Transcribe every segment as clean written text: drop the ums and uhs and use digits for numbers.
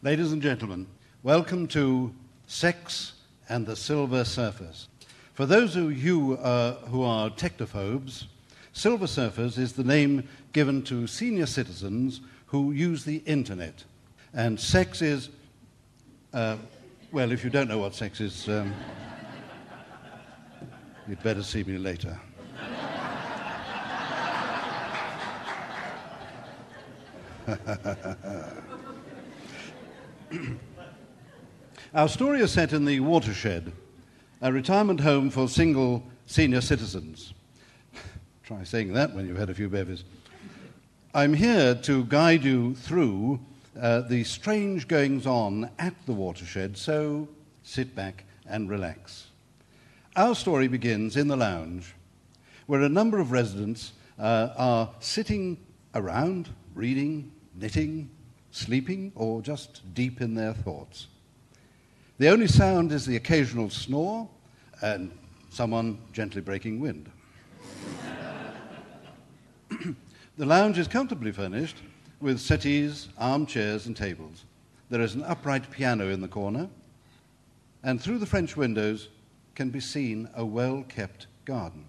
Ladies and gentlemen, welcome to Sex and the Silver Surfers. For those of you who are technophobes, Silver Surfers is the name given to senior citizens who use the internet. And sex is, well, if you don't know what sex is, you'd better see me later. Our story is set in the Watershed, a retirement home for single senior citizens. Try saying that when you've had a few bevies. I'm here to guide you through the strange goings-on at the Watershed, so sit back and relax. Our story begins in the lounge, where a number of residents are sitting around, reading, knitting, sleeping, or just deep in their thoughts. The only sound is the occasional snore and someone gently breaking wind. The lounge is comfortably furnished with settees, armchairs, and tables. There is an upright piano in the corner, and through the French windows can be seen a well-kept garden.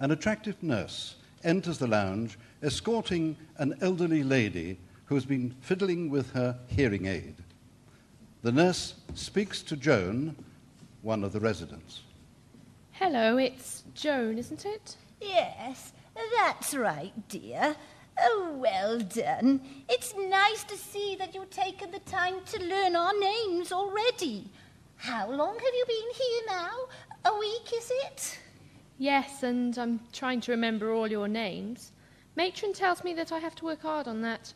An attractive nurse enters the lounge, escorting an elderly lady who has been fiddling with her hearing aid. The nurse speaks to Joan, one of the residents. Hello, it's Joan, isn't it? Yes, that's right, dear. Oh, well done. It's nice to see that you've taken the time to learn our names already. How long have you been here now? A week, is it? Yes, and I'm trying to remember all your names. Matron tells me that I have to work hard on that.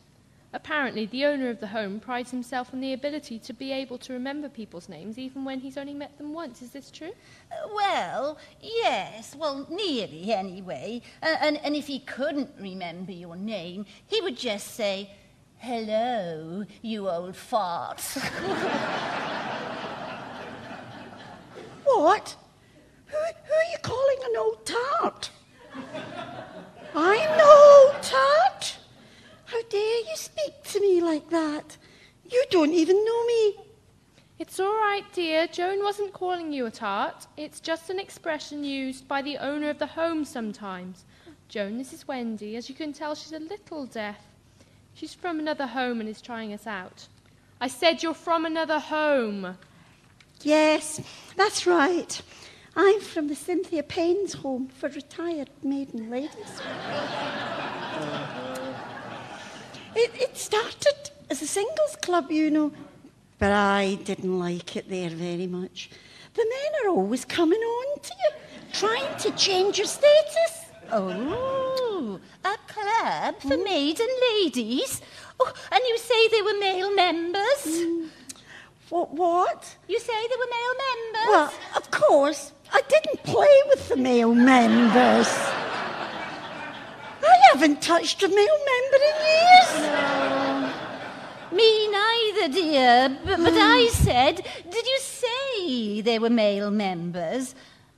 Apparently, the owner of the home prides himself on the ability to be able to remember people's names, even when he's only met them once. Is this true? Well, yes. Well, nearly, anyway. And if he couldn't remember your name, he would just say, "Hello, you old fart." What? Who are you calling an old tart? I'm no old tart. How dare you speak to me like that? You don't even know me. It's all right, dear. Joan wasn't calling you a tart. It's just an expression used by the owner of the home sometimes. Joan, this is Wendy. As you can tell, she's a little deaf. She's from another home and is trying us out. I said you're from another home. Yes, that's right. I'm from the Cynthia Payne's home for retired maiden ladies. It started as a singles club, you know, but I didn't like it there very much. The men are always coming on to you, trying to change your status. Oh, a club for maiden ladies? Oh, and you say they were male members? What? You say they were male members? Well, of course, I didn't play with the male members. I haven't touched a male member in years. No. Me neither, dear. But I said, did you say they were male members?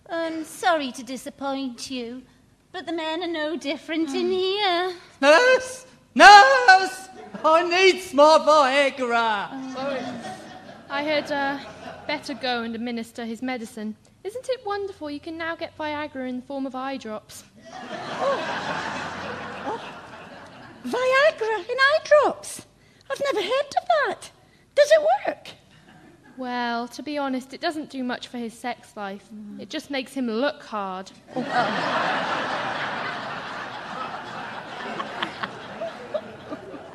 I'm sorry to disappoint you, but the men are no different in here. Nurse! Nurse! I need smart Viagra. I had better go and administer his medicine. Isn't it wonderful you can now get Viagra in the form of eye drops? Oh. Viagra in eye drops? I've never heard of that. Does it work? Well, to be honest, it doesn't do much for his sex life. It just makes him look hard.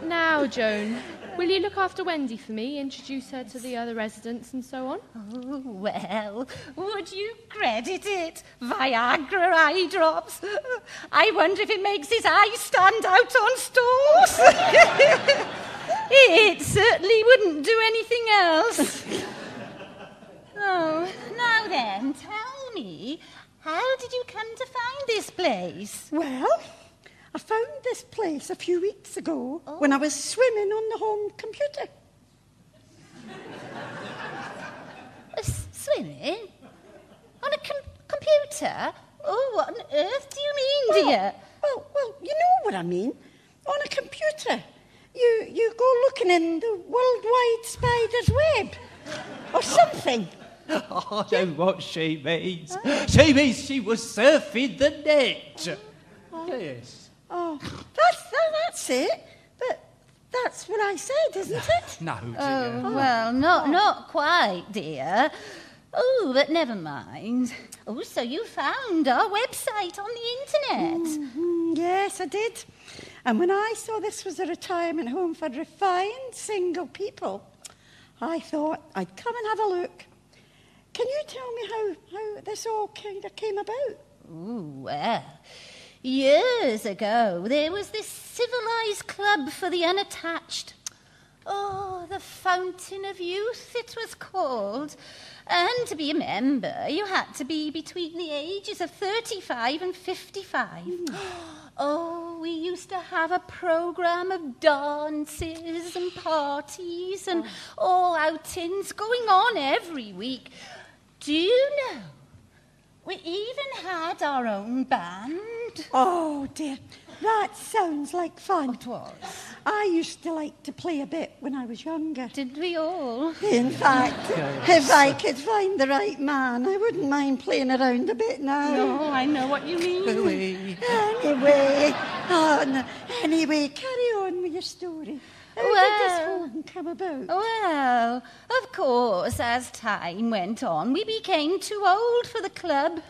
Now, Joan, will you look after Wendy for me, introduce her to the other residents and so on? Oh, well, would you credit it? Viagra eye drops. I wonder if it makes his eyes stand out on stalls. It certainly wouldn't do anything else. Oh, now then, tell me, how did you come to find this place? Well, I found this place a few weeks ago when I was swimming on the home computer. Swimming? On a computer? Oh, what on earth do you mean, dear? Well, you know what I mean. On a computer. You go looking in the worldwide spider's web or something. Oh, I know what she means. She means she was surfing the net. Yes. Oh, that's it. But that's what I said, isn't it? No, dear. Well, not quite, dear. Oh, but never mind. Oh, so you found our website on the internet. Mm-hmm. Yes, I did. And when I saw this was a retirement home for refined single people, I thought I'd come and have a look. Can you tell me how this all kind of came about? Ooh, well, years ago, there was this civilised club for the unattached. Oh, the Fountain of Youth, it was called. And to be a member, you had to be between the ages of 35 and 55. Mm. Oh, we used to have a programme of dances and parties and all outings going on every week. Do you know, we even had our own band. Oh, dear. That sounds like fun. It was. I used to like to play a bit when I was younger. Did we all? In fact, yes. If I could find the right man, I wouldn't mind playing around a bit now. No, I know what you mean. Anyway, carry on with your story. How did this one come about? Well, of course, as time went on, we became too old for the club.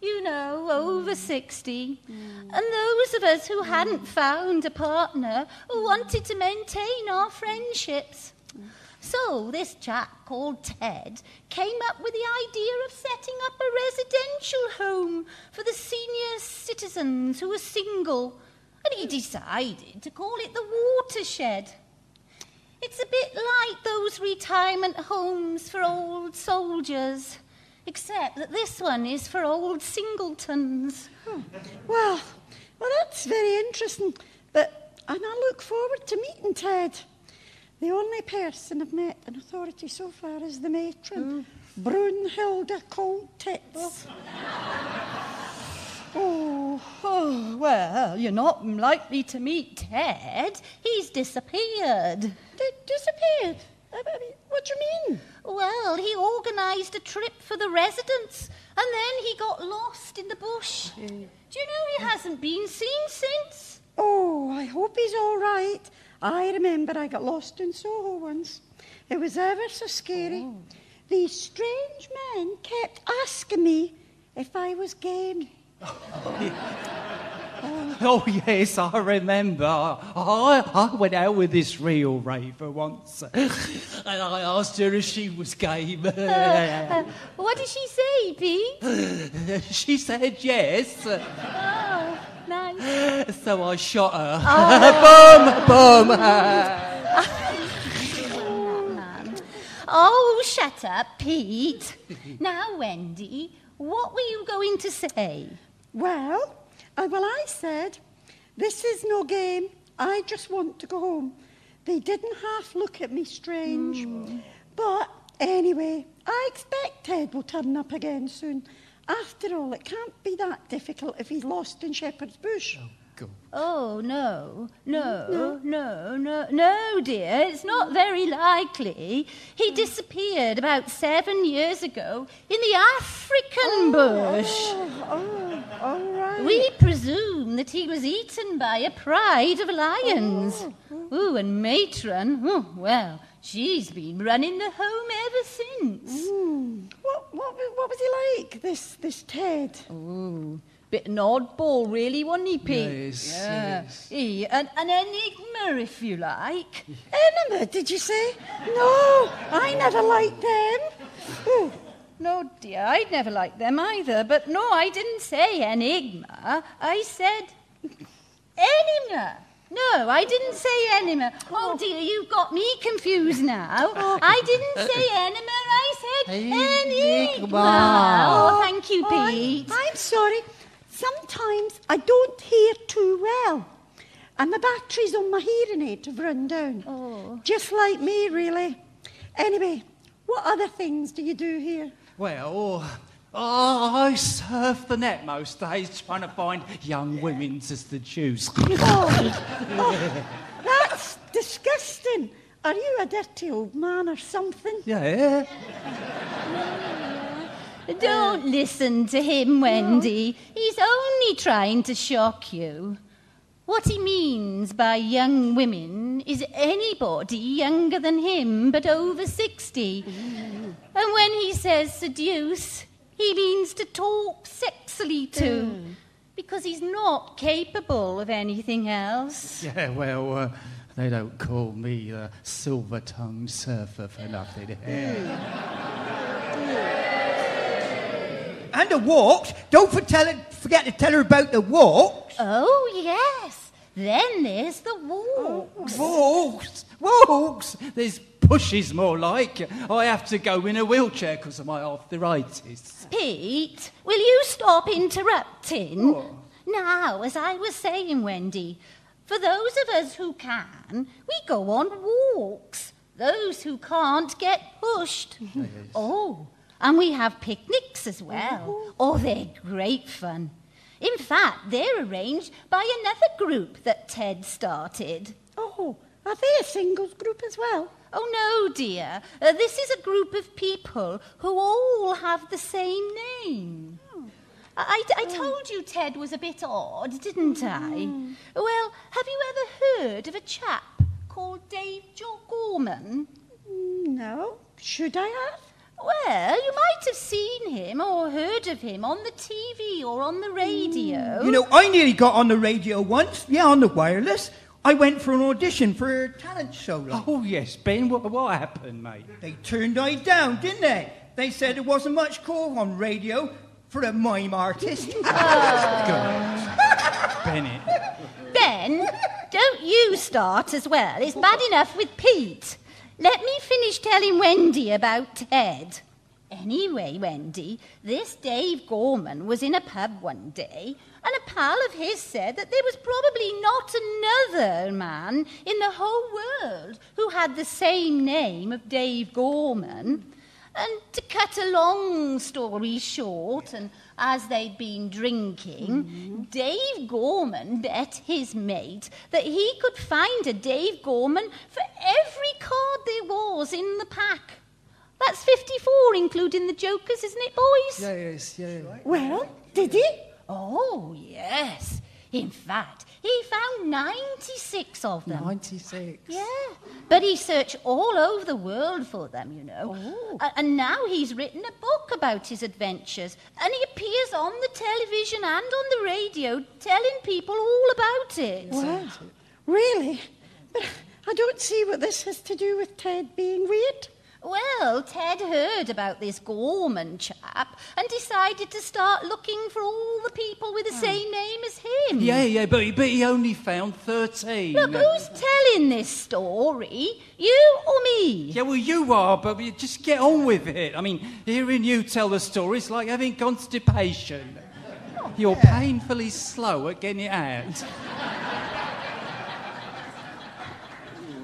You know, over 60. And those of us who hadn't found a partner wanted to maintain our friendships. So this chap called Ted came up with the idea of setting up a residential home for the senior citizens who were single. And he decided to call it the Watershed. It's a bit like those retirement homes for old soldiers, except that this one is for old singletons. Oh. Well, that's very interesting. And I look forward to meeting Ted. The only person I've met in authority so far is the matron, Brunhilde Koltitz. Oh, well, you're not likely to meet Ted. He's disappeared. Disappeared? I mean, what do you mean? Well, he organised a trip for the residents, and then he got lost in the bush. Do you know he hasn't been seen since? Oh, I hope he's all right. I remember I got lost in Soho once. It was ever so scary. Oh. These strange men kept asking me if I was gay. Oh, yes, I remember. I went out with this real raver once, and I asked her if she was game. What did she say, Pete? She said yes. Oh, nice. So I shot her. Oh. Boom, boom. Oh, shut up, Pete. Now, Wendy, what were you going to say? Well... I said, this is no game. I just want to go home. They didn't half look at me strange. But anyway, I expect Ted will turn up again soon. After all, it can't be that difficult if he's lost in Shepherd's Bush. Oh, no, dear, it's not very likely. He disappeared about 7 years ago in the African bush. All right. We presume that he was eaten by a pride of lions. Ooh, and matron, she's been running the home ever since. What was he like, this Ted? Ooh. Bit an oddball, really, wasn't he, Pete? Yes, yeah. Yes. He, an enigma, if you like. Enigma, did you say? No, I never liked them. Ooh. No, dear, I'd never liked them either. But no, I didn't say enigma. I said enigma. No, I didn't say enema. Oh, dear, you've got me confused now. I didn't say enema, I said enigma. Oh, thank you, Pete. I'm sorry. Sometimes I don't hear too well, and the batteries on my hearing aid have run down. Oh. Just like me, really. Anyway, what other things do you do here? Well, I surf the net most days trying to find young women to seduce. That's disgusting. Are you a dirty old man or something? Yeah. Don't listen to him, Wendy. No. He's only trying to shock you. What he means by young women is anybody younger than him but over 60. Mm. And when he says seduce, he means to talk sexily to. Mm. Because he's not capable of anything else. Yeah, well, they don't call me a silver-tongued surfer for nothing. And the walks. Don't forget to tell her about the walks. Oh, yes. Then there's the walks. Oh, walks. There's pushes more like. I have to go in a wheelchair because of my arthritis. Pete, will you stop interrupting? Oh. Now, as I was saying, Wendy, for those of us who can, we go on walks. Those who can't get pushed. Yes. Oh, and we have picnics as well. Ooh. Oh, they're great fun. In fact, they're arranged by another group that Ted started. Oh, are they a singles group as well? Oh, no, dear. This is a group of people who all have the same name. Oh. I told you Ted was a bit odd, didn't I? Well, have you ever heard of a chap called Dave Gorman? No. Should I have? Well, you might have seen him or heard of him on the TV or on the radio. You know, I nearly got on the radio once. Yeah, on the wireless. I went for an audition for a talent show. Oh, yes, Ben. What happened, mate? They turned I down, didn't they? They said there wasn't much call on radio for a mime artist. Oh. Bennett. Ben, don't you start as well. It's bad enough with Pete. Let me finish telling Wendy about Ted. Anyway, Wendy, this Dave Gorman was in a pub one day and a pal of his said that there was probably not another man in the whole world who had the same name of Dave Gorman. And to cut a long story short, and as they'd been drinking, Dave Gorman bet his mate that he could find a Dave Gorman for every card there was in the pack. That's 54, including the jokers, isn't it, boys? Yeah. Well, did he? Oh, yes. In fact, he found 96 of them. 96? Yeah. But he searched all over the world for them, you know. Oh. And now he's written a book about his adventures. And he appears on the television and on the radio telling people all about it. Wow. Really? But I don't see what this has to do with Ted being weird. Well, Ted heard about this Gorman chap and decided to start looking for all the people with the same name as him. Yeah, but he only found 13. Look, who's telling this story? You or me? Yeah, well, you are, but just get on with it. I mean, hearing you tell the story is like having constipation. Oh, you're painfully slow at getting it out.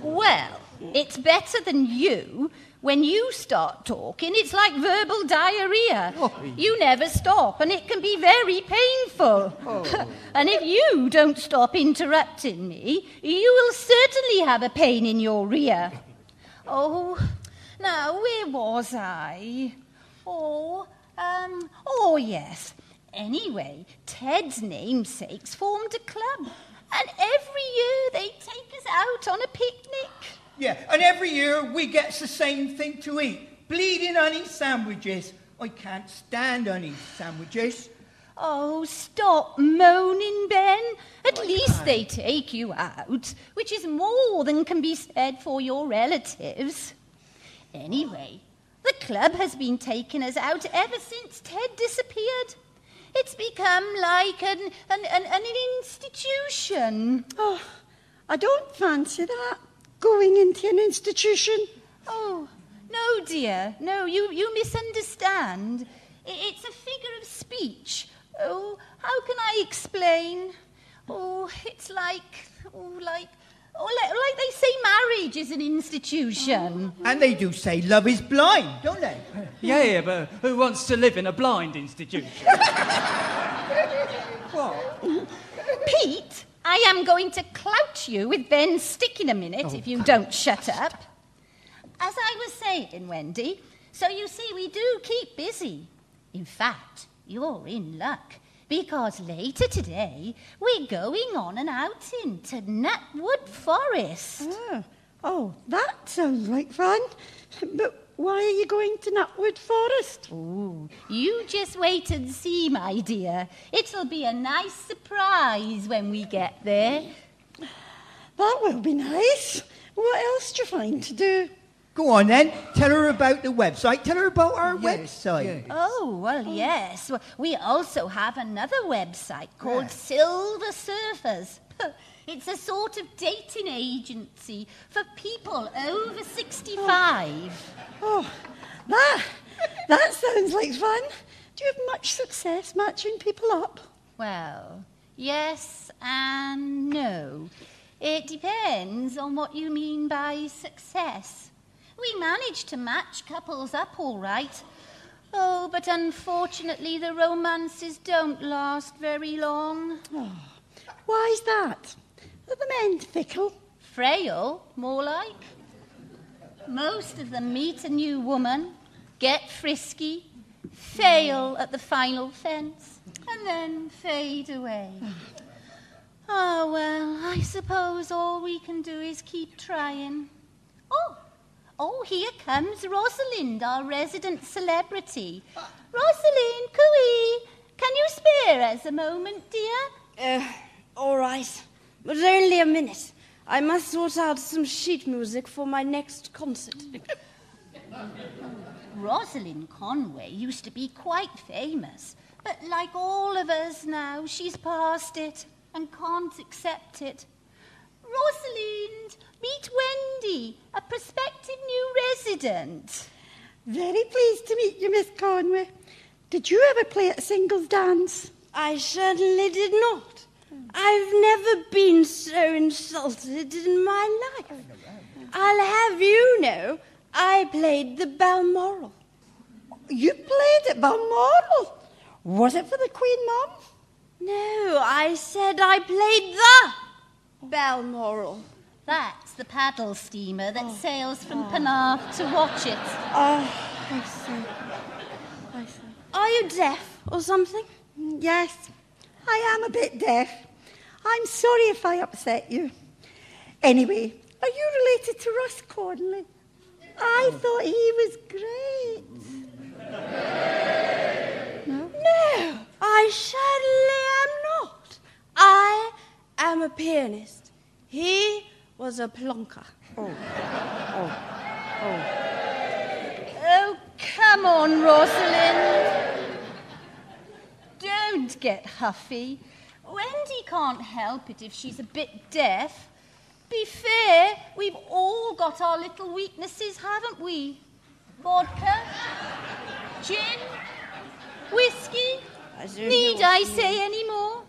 Well, it's better than you. When you start talking, it's like verbal diarrhea. Oh. You never stop, and it can be very painful. Oh. And if you don't stop interrupting me, you will certainly have a pain in your rear. Oh, now, where was I? Oh, yes. Anyway, Ted's namesakes formed a club, and every year they take us out on a picnic. Yeah, and every year we get the same thing to eat. Bleeding honey sandwiches. I can't stand honey sandwiches. Oh, stop moaning, Ben. At least they take you out, which is more than can be said for your relatives. Anyway, the club has been taking us out ever since Ted disappeared. It's become like an institution. Oh, I don't fancy that. Going into an institution? Oh, no, dear. No, you misunderstand. It's a figure of speech. Oh, how can I explain? Oh, it's like they say marriage is an institution. And they do say love is blind, don't they? Yeah, but who wants to live in a blind institution? What? Pete, I am going to clout you with Ben's stick in a minute if you don't shut up. As I was saying, Wendy, so you see we do keep busy. In fact, you're in luck, because later today we're going on an outing to Nutwood Forest. Oh, that sounds like fun. But why are you going to Nutwood Forest? Oh, you just wait and see, my dear. It'll be a nice surprise when we get there. That will be nice. What else do you find to do? Go on then, tell her about the website. Tell her about our website. Yes. Well, we also have another website called Silver Surfers. It's a sort of dating agency for people over 65. That sounds like fun. Do you have much success matching people up? Well, yes and no. It depends on what you mean by success. We managed to match couples up all right. Oh, but unfortunately the romances don't last very long. Why's that? Are the men fickle? Frail, more like. Most of them meet a new woman, get frisky, fail at the final fence, and then fade away. Oh, well, I suppose all we can do is keep trying. Oh, here comes Rosalind, our resident celebrity. Rosalind, cooey, can you spare us a moment, dear? All right, but only a minute. I must sort out some sheet music for my next concert. Rosalind Conway used to be quite famous, but like all of us now, she's past it and can't accept it. Rosalind, meet Wendy, a prospective new resident. Very pleased to meet you, Miss Conway. Did you ever play at a singles dance? I certainly did not. I've never been so insulted in my life. I'll have you know, I played the Balmoral. You played at Balmoral? Was it for the Queen, Mum? No, I said I played the Balmoral. That's the paddle steamer that sails from Penarth to Watchet. I see. Are you deaf or something? Yes, I am a bit deaf. I'm sorry if I upset you. Anyway, are you related to Russ Cordley? I thought he was great. No, I certainly am not. I am a pianist. He was a plonker. Oh, come on, Rosalind. Don't get huffy. Wendy can't help it if she's a bit deaf. Be fair, we've all got our little weaknesses, haven't we? Vodka, gin, whiskey. Need I say any more?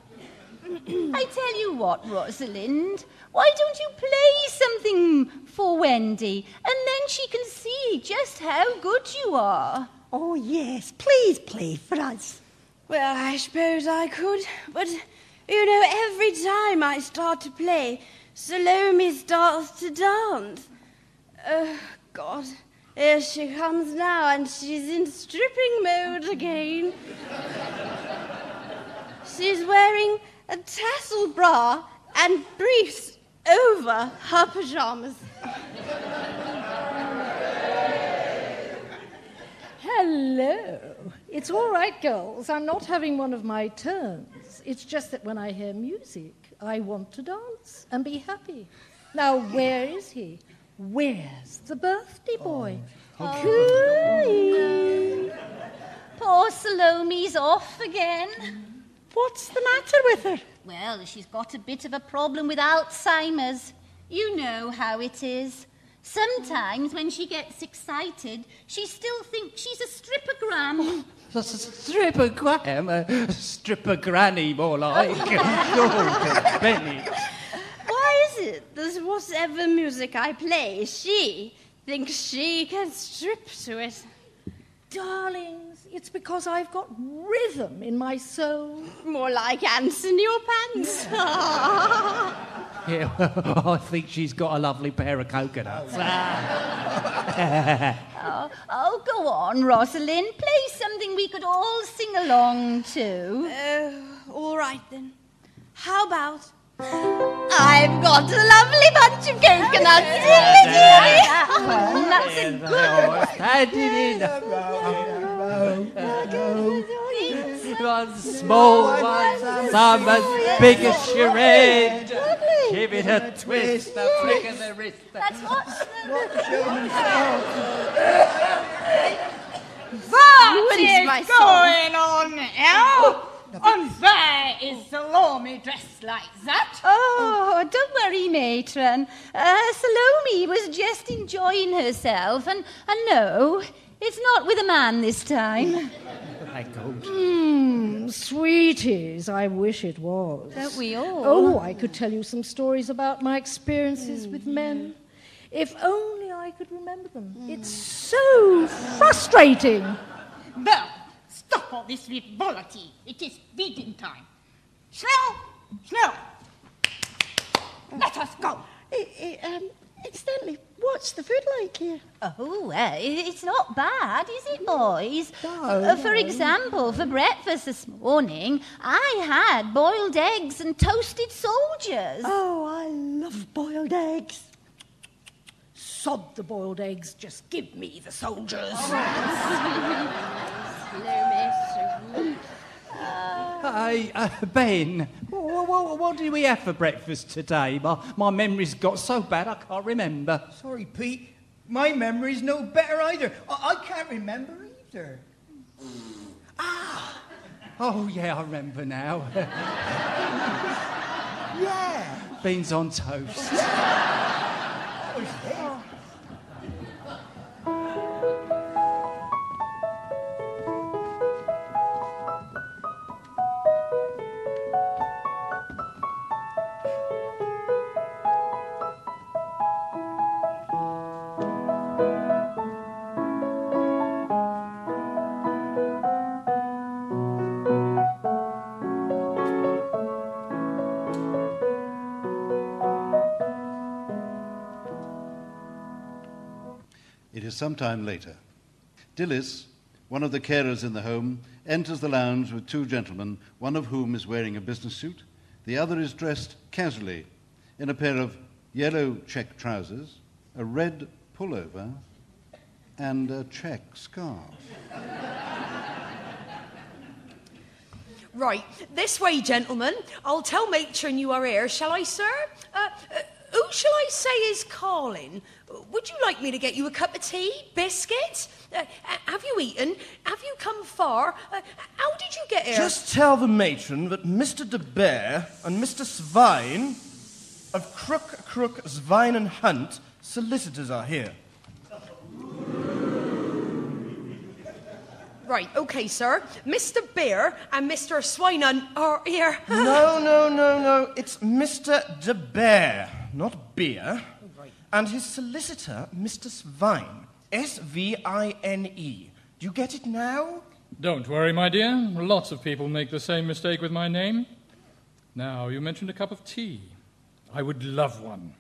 I tell you what, Rosalind, why don't you play something for Wendy and then she can see just how good you are? Oh, yes, please play for us. Well, I suppose I could, but... You know, every time I start to play, Salome starts to dance. Oh, God, here she comes now, and she's in stripping mode again. She's wearing a tassel bra and briefs over her pyjamas. Hello. It's all right, girls. I'm not having one of my turns. It's just that when I hear music, I want to dance and be happy. Now, where is he? Where's the birthday boy? Cooey! Poor Salome's off again. What's the matter with her? Well, she's got a bit of a problem with Alzheimer's. You know how it is. Sometimes, when she gets excited, she still thinks she's a strippogram. A strippogram? A stripper granny, more like. Why is it that whatever music I play, she thinks she can strip to it? Darlings, it's because I've got rhythm in my soul. More like ants in your pants. Yeah, well, I think she's got a lovely pair of coconuts. Oh, go on, Rosalind. Play something we could all sing along to. All right, then. How about... I've got a lovely bunch of coconuts. That's a good one. One small one, some as big as she read. Give it a twist, a flick of the wrist. That's what is going on here? And where is Salome dressed like that? Oh, don't worry, matron. Salome was just enjoying herself, and no, it's not with a man this time. I don't. Sweeties, I wish it was. Don't we all? Oh, I could tell you some stories about my experiences with men. If only I could remember them. It's so frustrating. But... Stop all this frivolity. It is feeding time. Schnell! Let us go. Stanley, what's the food like here? Oh, it's not bad, is it, boys? For example, for breakfast this morning, I had boiled eggs and toasted soldiers. Oh, I love boiled eggs. Sod the boiled eggs. Just give me the soldiers. Ben, what did we have for breakfast today? My memory's got so bad I can't remember. Sorry, Pete. My memory's no better either. I can't remember either. Oh, yeah, I remember now. Yeah. Beans on toast. What was that? Sometime later, Dilys, one of the carers in the home, enters the lounge with two gentlemen, one of whom is wearing a business suit, the other is dressed casually in a pair of yellow check trousers, a red pullover, and a check scarf. Right, this way, gentlemen. I'll tell matron you are here, shall I, sir? Who shall I say is calling? Would you like me to get you a cup of tea, biscuits? Have you eaten? Have you come far? How did you get here? Just tell the matron that Mr. De Bear and Mr. Swine of Crook Crook Swine and Hunt, solicitors, are here. Right, okay, sir. Mr. Bear and Mr. Swine are here. No. It's Mr. De Bear. Not beer, and his solicitor, Mr. Swine, S-V-I-N-E. Do you get it now? Don't worry, my dear. Lots of people make the same mistake with my name. Now, you mentioned a cup of tea. I would love one.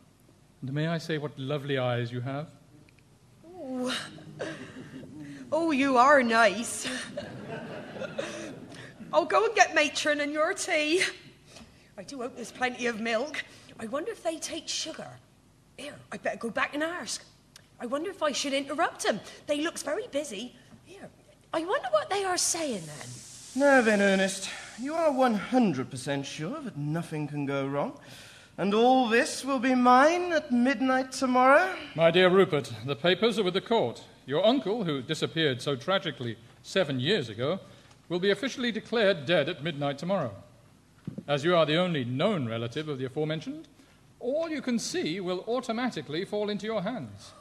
And may I say what lovely eyes you have? Oh, you are nice. I'll go and get matron and your tea. I do hope there's plenty of milk. I wonder if they take sugar. Here, I'd better go back and ask. I wonder if I should interrupt them. They looks very busy. Here, I wonder what they are saying then. Now then, Ernest, you are 100% sure that nothing can go wrong. And all this will be mine at midnight tomorrow? My dear Rupert, the papers are with the court. Your uncle, who disappeared so tragically 7 years ago, will be officially declared dead at midnight tomorrow. As you are the only known relative of the aforementioned, all you can see will automatically fall into your hands.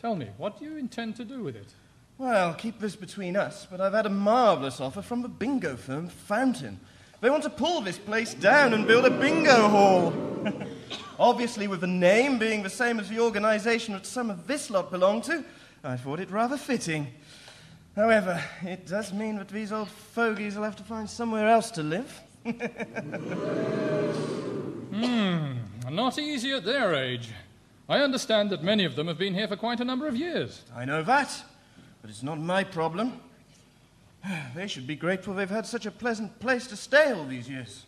Tell me, what do you intend to do with it? Well, keep this between us, but I've had a marvellous offer from the bingo firm Fountain. They want to pull this place down and build a bingo hall. Obviously, with the name being the same as the organisation that some of this lot belong to, I thought it rather fitting. However, it does mean that these old fogies will have to find somewhere else to live. Not easy at their age. I understand that many of them have been here for quite a number of years. I know that, but it's not my problem. They should be grateful they've had such a pleasant place to stay all these years.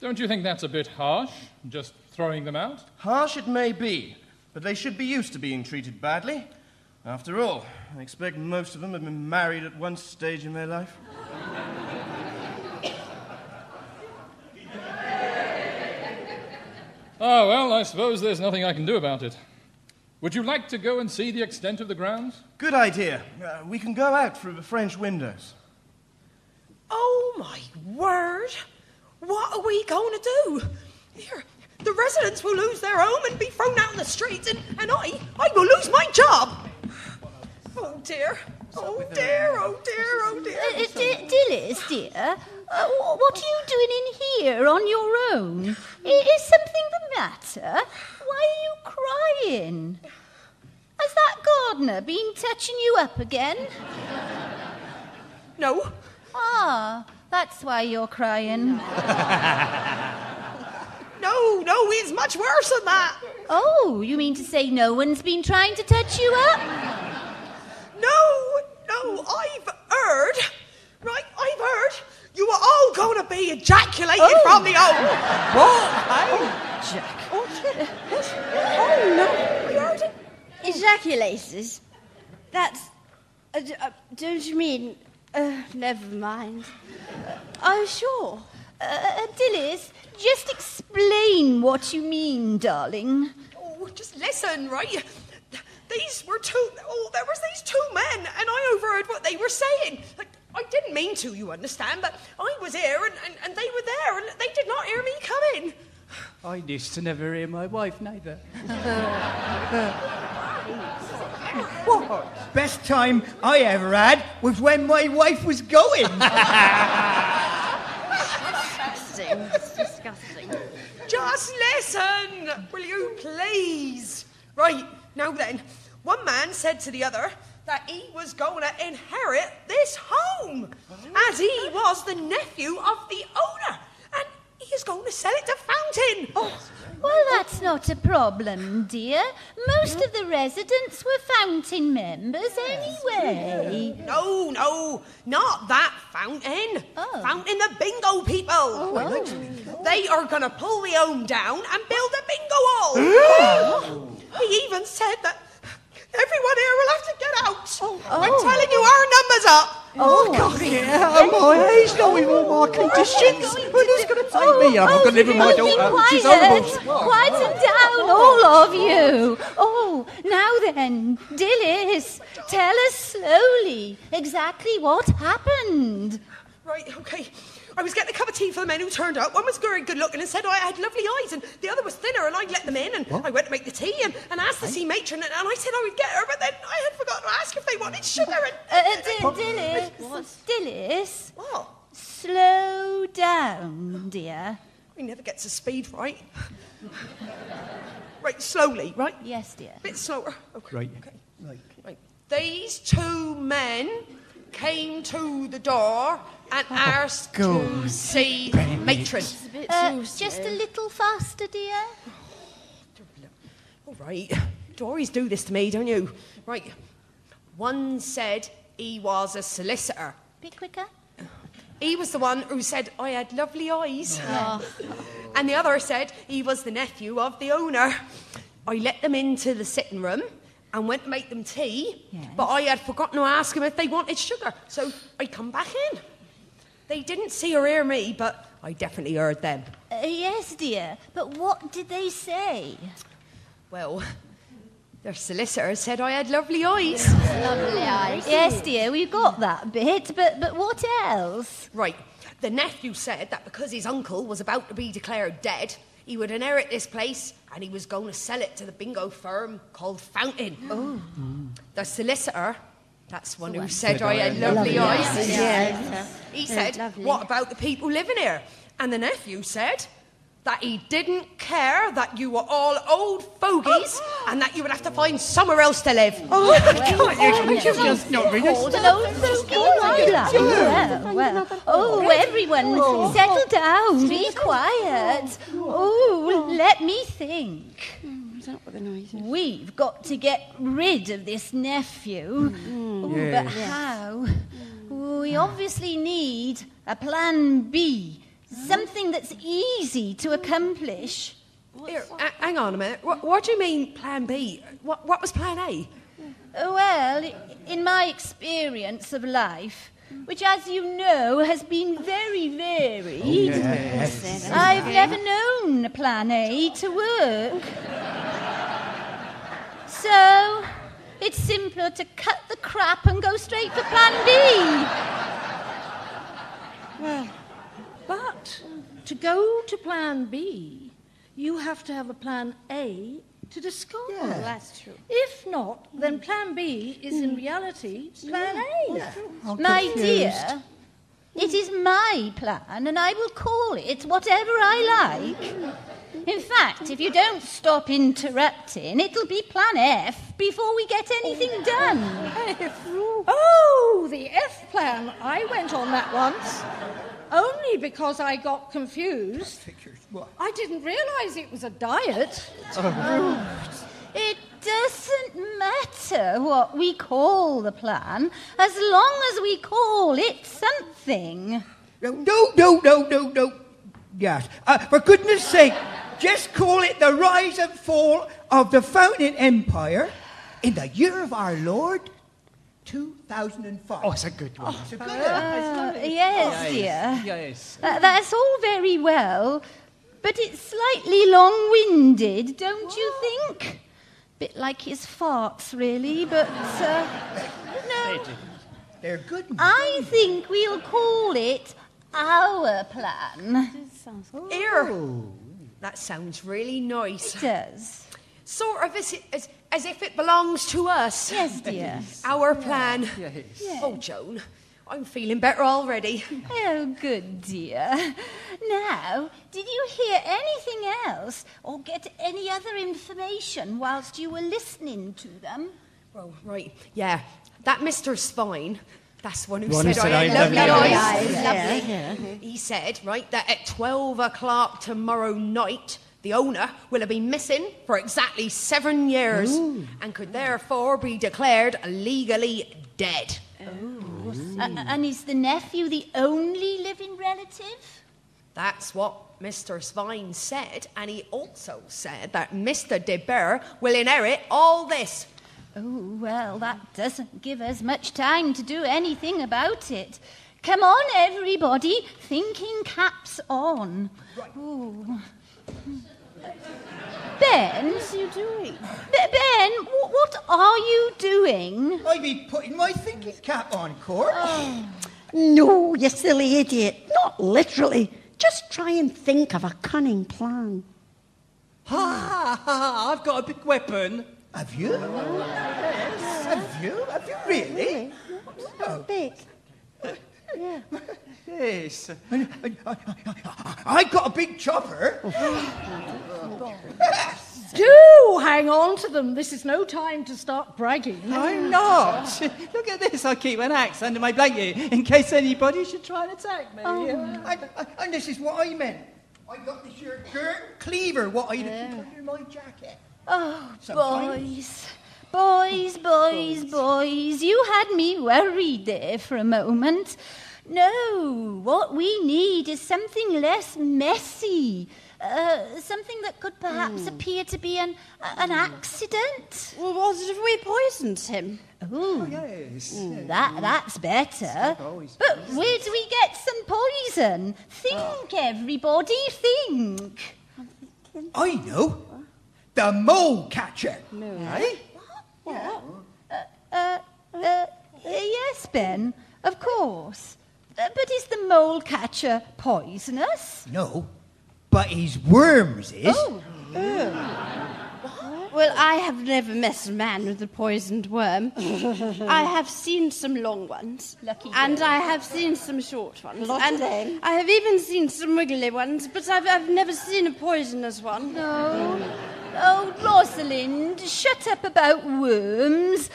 Don't you think that's a bit harsh, just throwing them out? Harsh it may be, but they should be used to being treated badly. After all, I expect most of them have been married at one stage in their life. Oh, well, I suppose there's nothing I can do about it. Would you like to go and see the extent of the grounds? Good idea. We can go out through the French windows. Oh, my word! What are we going to do? Here, the residents will lose their home and be thrown out in the streets, and I will lose my job! Oh, dear. Oh, dear, oh, dear, oh, dear. Dilys, dear, what are you doing in here on your own? Is something the matter? Why are you crying? Has that gardener been touching you up again? No. Ah, that's why you're crying. No, it's much worse than that. Oh, you mean to say no one's been trying to touch you up? No, I've heard. Right, I've heard. You were all going to be ejaculated from the old. What? Jack. Oh, no. You heard it? Ejaculated? That's... don't you mean... never mind. Oh, sure. Dilys, just explain what you mean, darling. Oh, just listen, right? There was these two men, and I overheard what they were saying. Like, I didn't mean to, you understand, but I was here, and they were there, and they did not hear me coming. I used to never hear my wife, neither. What? Best time I ever had was when my wife was going. Disgusting. It's disgusting. Just listen, will you please? Right. Now then, one man said to the other that he was going to inherit this home, as he was the nephew of the owner, and he is going to sell it to Fountain. Oh. Well, that's not a problem, dear. Most of the residents were Fountain members anyway. No, not that Fountain. Oh. Fountain the bingo people. Oh. They are going to pull the home down and build a bingo hall. Oh. He even said that everyone here will have to get out. I'm telling you, our number's up. Oh, God, I'm my age now with all my conditions. Who's going to take me? I'm going to live with my daughter. Quieten down, all of you. Oh, now then, Dilys, tell us slowly exactly what happened. Right, okay. I was getting a cup of tea for the men who turned up. One was very good-looking and said I had lovely eyes, and the other was thinner, and I let them in, and I went to make the tea and asked the sea matron, and I said I would get her, but then I had forgotten to ask if they wanted sugar and... Dilys, what? Slow down, dear. He never gets the speed right. Right, slowly, right? Yes, dear. A bit slower. Okay. Right. These two men came to the door and asked to see matron. Just a little faster, dear. All right. You always do this to me, don't you? Right. One said he was a solicitor. A bit quicker. He was the one who said I had lovely eyes. Oh. And the other said he was the nephew of the owner. I let them into the sitting room and went to make them tea, but I had forgotten to ask them if they wanted sugar, so I come back in. They didn't see or hear me, but I definitely heard them. Yes, dear, but what did they say? Well, their solicitor said I had lovely eyes. Lovely eyes. Yes, dear, we got that bit, but what else? Right, the nephew said that because his uncle was about to be declared dead, he would inherit this place, and he was going to sell it to the bingo firm called Fountain. Oh. The solicitor, that's one who said I had lovely eyes. Yes. He said, what about the people living here? And the nephew said, that he didn't care, that you were all old fogies, and that you would have to find somewhere else to live. Oh, I can't. You're just not really old fogy, well. Oh, everyone, settle down. Be quiet. Oh, let me think. We've got to get rid of this nephew. But how? We obviously need a plan B. Something that's easy to accomplish. Here, hang on a minute. What do you mean, plan B? What was plan A? Well, in my experience of life, which, as you know, has been very varied, I've never known plan A to work. So, it's simpler to cut the crap and go straight for plan B. Well... But to go to plan B, you have to have a plan A to discard. Yeah, that's true. If not, then plan B is in reality plan A. Yeah. My dear, it is my plan, and I will call it whatever I like. In fact, if you don't stop interrupting, it'll be plan F before we get anything done. Oh, the F plan. I went on that once. Only because I got confused. I didn't realise it was a diet. It doesn't matter what we call the plan, as long as we call it something. No. Yes. For goodness sake, just call it the rise and fall of the Fountain Empire in the year of our Lord, 2005. Oh, it's a good one. It's a good one. Yes, dear. Yes. That's all very well, but it's slightly long-winded, don't you think? Bit like his farts, really, but... no. They're good. I think we'll call it our plan. That sounds really nice. It does. Sort of as if it belongs to us. Yes, dear. Our plan. Yes. Oh, Joan, I'm feeling better already. Oh, good, dear. Now, did you hear anything else or get any other information whilst you were listening to them? Well, right, yeah. That Mr. Swine... That's one who said I love you guys. Lovely. He said, right, that at 12 o'clock tomorrow night, the owner will have been missing for exactly 7 years and could therefore be declared legally dead. And is the nephew the only living relative? That's what Mr. Swine said, and he also said that Mr. De Bear will inherit all this. Oh, well, that doesn't give us much time to do anything about it. Come on, everybody, thinking caps on. Right. Oh. Ben? What are you doing? Ben, what are you doing? I'd be putting my thinking cap on, Cor. No, you silly idiot. Not literally. Just try and think of a cunning plan. I've got a big weapon. Have you? Yes. Have you really? How big? Yeah. Yes. I got a big chopper. Do hang on to them. This is no time to start bragging. I'm not. Look at this. I keep an axe under my blanket in case anybody should try and attack me. And this is what I meant. I got this here girt cleaver, what I put under my jacket. Oh, boys, you had me worried there for a moment. No, what we need is something less messy, something that could perhaps appear to be an accident. Well, what if we poisoned him? Oh, yes. That's better. But where do we get some poison? Think, everybody, think. I know. The mole catcher. No. Right? What? Yeah. Yes, Ben, of course. But is the mole catcher poisonous? No, but his worms is. Oh. What? Well, I have never met a man with a poisoned worm. I have seen some long ones. Lucky and girl. I have seen some short ones. Lots and of I have even seen some wiggly ones, but I've never seen a poisonous one. No. Oh, Rosalind, shut up about worms.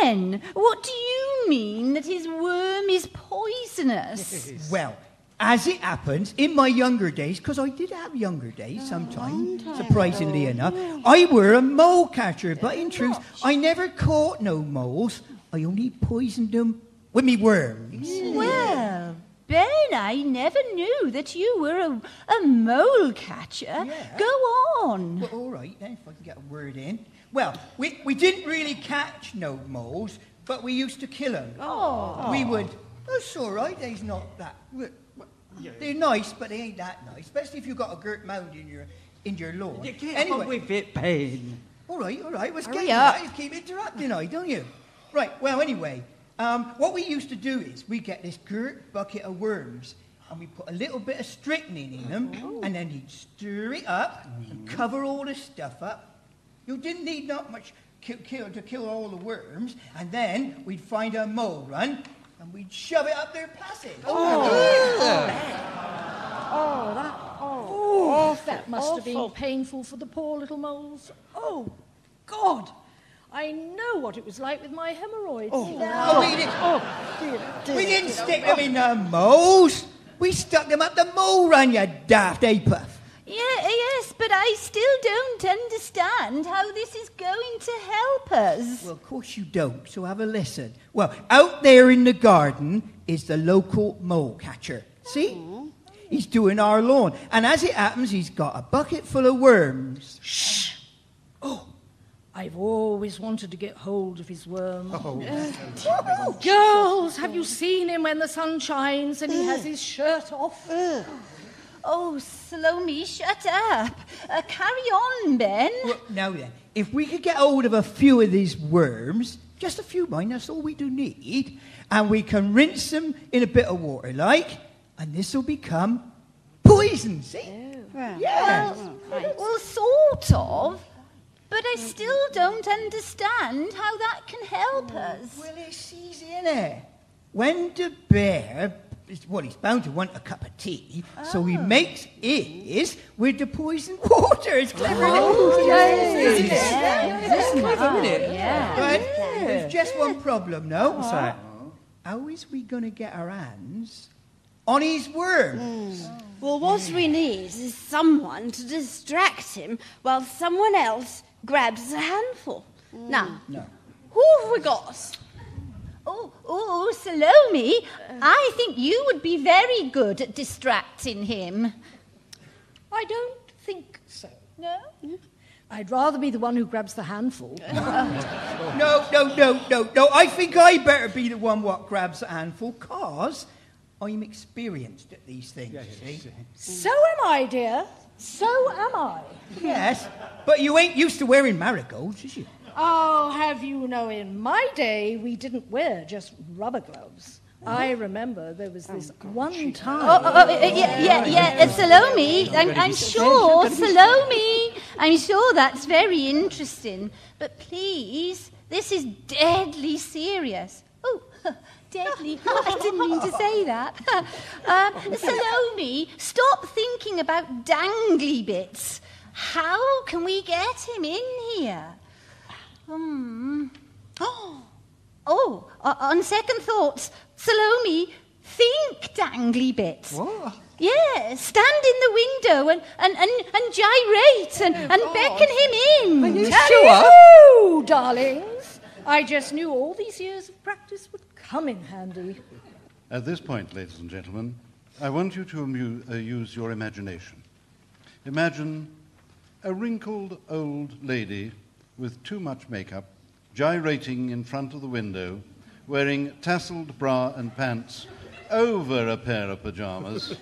Ben, what do you mean that his worm is poisonous? Well, as it happens, in my younger days, because I did have younger days sometimes, surprisingly enough, I were a mole catcher, but in truth, I never caught no moles. I only poisoned them with me worms. Well, Ben, I never knew that you were a mole catcher. Yeah. Go on. Well, all right, then, if I can get a word in. Well, we didn't really catch no moles, but we used to kill them. Oh. We would... That's all right, they's not that... They're nice, but they ain't that nice, especially if you've got a girt mound in your lawn. You can't anyway. With it, Payne. All right, let's get it. You keep interrupting, don't you? Right, well, anyway... what we used to do is we get this girt bucket of worms and we put a little bit of strychnine in them and then you'd stir it up and cover all the stuff up. You didn't need not much to kill all the worms, and then we'd find a mole run and we'd shove it up their passage. That must have been painful for the poor little moles. Oh, God! I know what it was like with my hemorrhoids. We didn't stick them in the moles. We stuck them up the mole run, you daft apuff. Yes, but I still don't understand how this is going to help us. Well, of course you don't, so have a listen. Well, out there in the garden is the local mole catcher. See? Aww. He's doing our lawn. And as it happens, he's got a bucket full of worms. Shh! Oh! I've always wanted to get hold of his worm. Girls, have you seen him when the sun shines and he has his shirt off? Oh, Salome, shut up. Carry on, Ben. Well, now then, if we could get hold of a few of these worms, just a few, mind, that's all we do need, and we can rinse them in a bit of water, and this will become poison, see? Well, sort of. But I still don't understand how that can help us. Well, it's easy, isn't it? When De Bear, well, he's bound to want a cup of tea, so he makes his with the poison water. It's clever, isn't it? It's clever, isn't it? But there's just one problem, no? What's that? How is we going to get our hands on his worms? Well, what we need is someone to distract him while someone else grabs a handful. Now, who have we got? Oh, Salome, I think you would be very good at distracting him. I don't think so. No? I'd rather be the one who grabs the handful. No. I think I better be the one what grabs the handful, because I'm experienced at these things, see? So am I, dear. So am I. Yes, but you ain't used to wearing marigolds, is you? Oh, have you know, in my day, we didn't wear just rubber gloves. I remember there was this one time... Salome, I'm sure that's very interesting. But please, this is deadly serious. Oh, deadly. I didn't mean to say that. Salome, stop thinking about dangly bits. How can we get him in here? On second thoughts, Salome, think dangly bits. What? Yeah, stand in the window and gyrate and beckon him in. Are you sure? Oh, darlings. I just knew all these years of practice would come in handy. At this point, ladies and gentlemen, I want you to use your imagination. Imagine a wrinkled old lady with too much makeup gyrating in front of the window, wearing tasseled bra and pants over a pair of pajamas.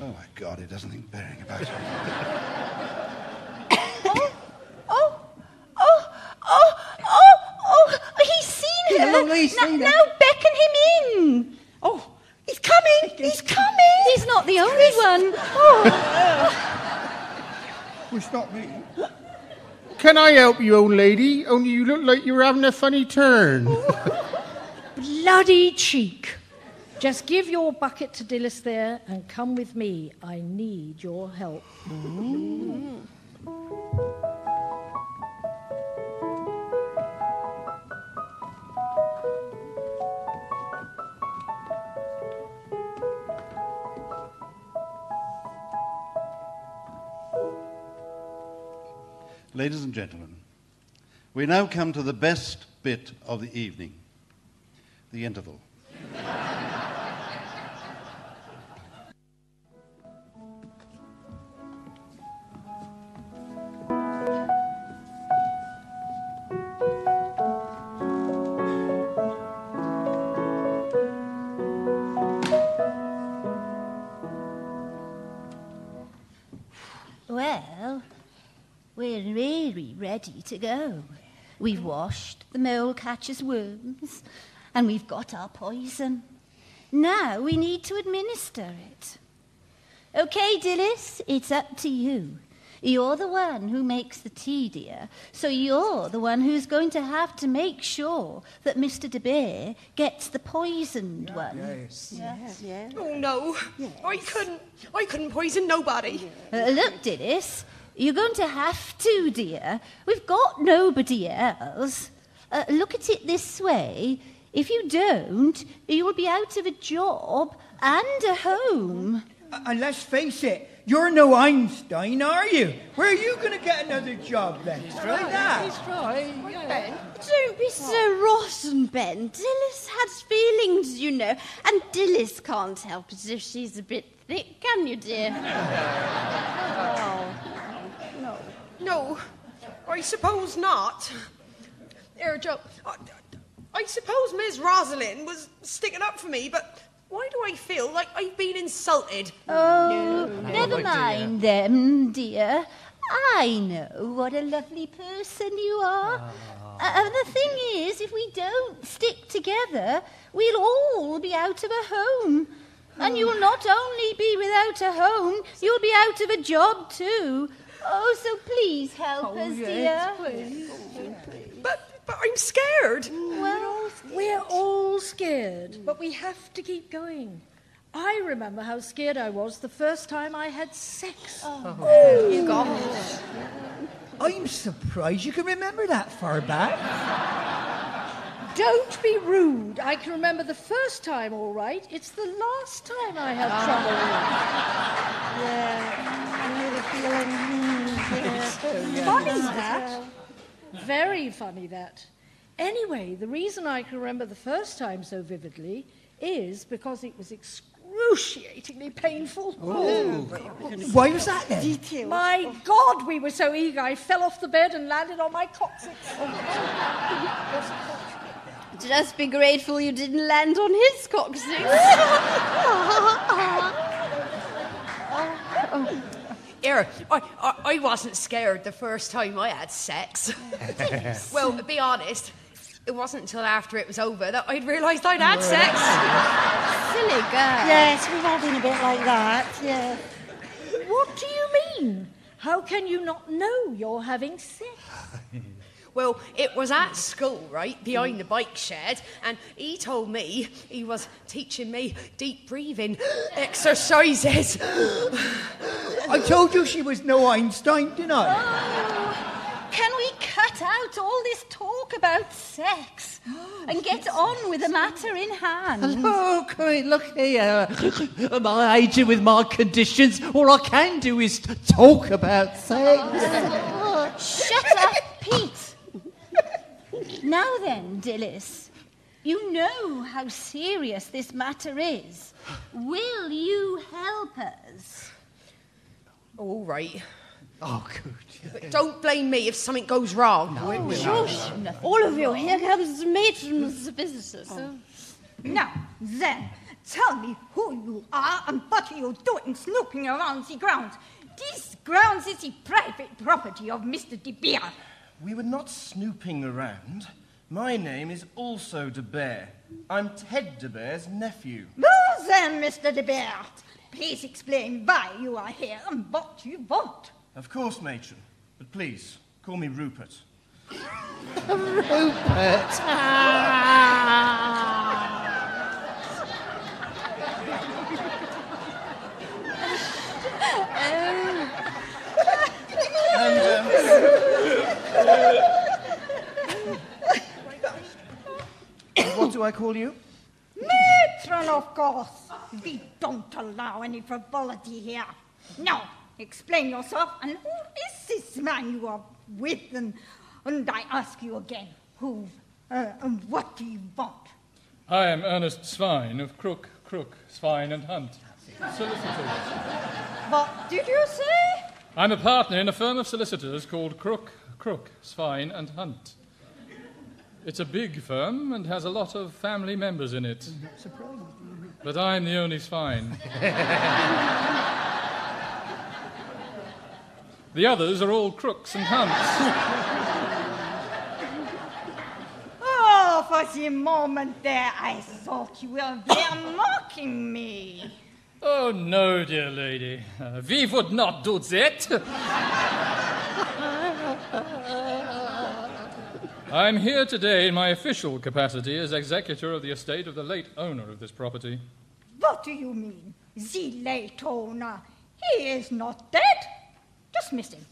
Oh, my God, he doesn't think bearing about it. He's seen her. Now beckon him in. Oh, he's coming. He's coming. He's not the only one. It's not me. Can I help you, old lady? Only you look like you were having a funny turn. Bloody cheek. Just give your bucket to Dilys there and come with me. I need your help. Mm. Ladies and gentlemen, we now come to the best bit of the evening, the interval. Ready to go. We've washed the mole catcher's worms and we've got our poison. Now we need to administer it. Okay, Dilys, it's up to you. You're the one who makes the tea, dear, so you're the one who's going to have to make sure that Mr. De Bear gets the poisoned one. Yes. Yes. Yes. Oh, no. Yes. I couldn't poison nobody. Yes. Look, Dilys, you're going to have to, dear. We've got nobody else. Look at it this way. If you don't, you'll be out of a job and a home. And let's face it, you're no Einstein, are you? Where are you going to get another job, then? He's right. Ben. Don't be so rotten, Ben. Dilys has feelings, you know, and Dilys can't help it if she's a bit thick, can you, dear? No, I suppose not. Here, Joe, I suppose Miss Rosalind was sticking up for me, but why do I feel like I've been insulted? Oh, no. Never mind them, dear. I know what a lovely person you are. The thing is, if we don't stick together, we'll all be out of a home. And you'll not only be without a home, you'll be out of a job too. Oh, so please help us, yes, dear. Please. Oh, please. But I'm scared. We're all scared, but we have to keep going. I remember how scared I was the first time I had sex. Oh, you got it. I'm surprised you can remember that far back. Don't be rude. I can remember the first time, all right. It's the last time I had trouble. Yeah. Funny that. Very funny that. Anyway, the reason I can remember the first time so vividly is because it was excruciatingly painful. Oh. Why was that then? Details. My God, we were so eager. I fell off the bed and landed on my coccyx. Just be grateful you didn't land on his coccyx. I wasn't scared the first time I had sex. Well, to be honest, it wasn't until after it was over that I'd realised I'd had sex. Silly girl. Yes, we've all been a bit like that, yeah. What do you mean? How can you not know you're having sex? Well, it was at school, right, behind the bike shed, and he told me he was teaching me deep breathing exercises. I told you she was no Einstein, didn't I? Oh, can we cut out all this talk about sex and get on with the matter in hand? Look here. My agent with my conditions, all I can do is talk about sex. Shut up, Pete. Now then, Dilys, you know how serious this matter is. Will you help us? All right. Oh, good. But don't blame me if something goes wrong. No. All of you, here comes the matron with the visitors. Oh. Now then, tell me who you are and what are you doing snooping around the grounds. This grounds is the private property of Mr. De Bear. We were not snooping around. My name is also De Bear. I'm Ted De Bear's nephew. Well then, Mr. De Bear, please explain why you are here and what you want. Of course, matron, but please, Call me Rupert. Rupert! What do I call you? Matron, of course. We don't allow any frivolity here. Now, explain yourself, and who is this man you are with? And I ask you again, who and what do you want? I am Ernest Swine of Crook Crook Swine and Hunt. Solicitors. What did you say? I'm a partner in a firm of solicitors called Crook Crook Swine and Hunt. It's a big firm and has a lot of family members in it. I'm not surprised. But I'm the only swine. The others are all crooks and hunts. Oh, for the moment there, I thought you were there mocking me. Oh, no, dear lady. We would not do that. I'm here today in my official capacity as executor of the estate of the late owner of this property. What do you mean, the late owner? He is not dead. Just missing.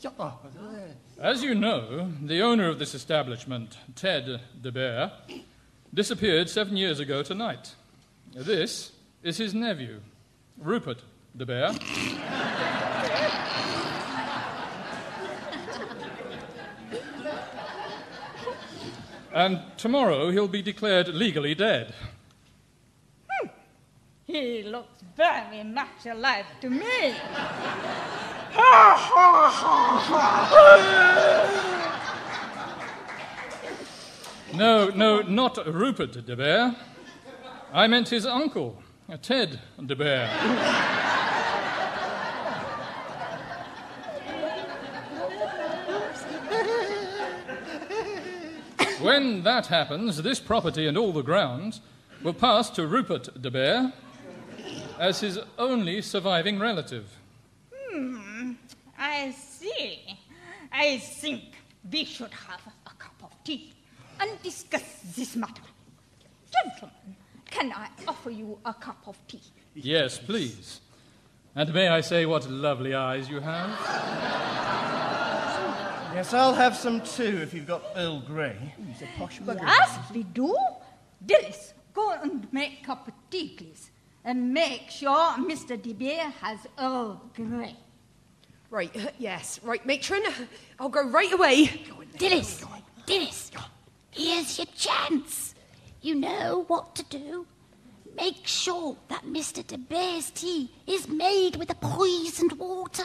As you know, the owner of this establishment, Ted De Bear, disappeared 7 years ago tonight. This is his nephew, Rupert De Bear. And tomorrow he'll be declared legally dead. He looks very much alive to me. No, not Rupert De Bear. I meant his uncle, Ted De Bear. When that happens, this property and all the grounds will pass to Rupert De Bear as his only surviving relative. I see. I think we should have a cup of tea and discuss this matter. Gentlemen, can I offer you a cup of tea? Yes, please. And may I say what lovely eyes you have? Yes, I'll have some too if you've got Earl Grey. He's a posh bugger. Yes, we do. Dilys, go and make a cup of tea, please. And make sure Mr. De Beer has Earl Grey. Right, yes, right, matron. I'll go right away. Dilys, Dilys, here's your chance. You know what to do. Make sure that Mr. De Beer's tea is made with the poisoned water.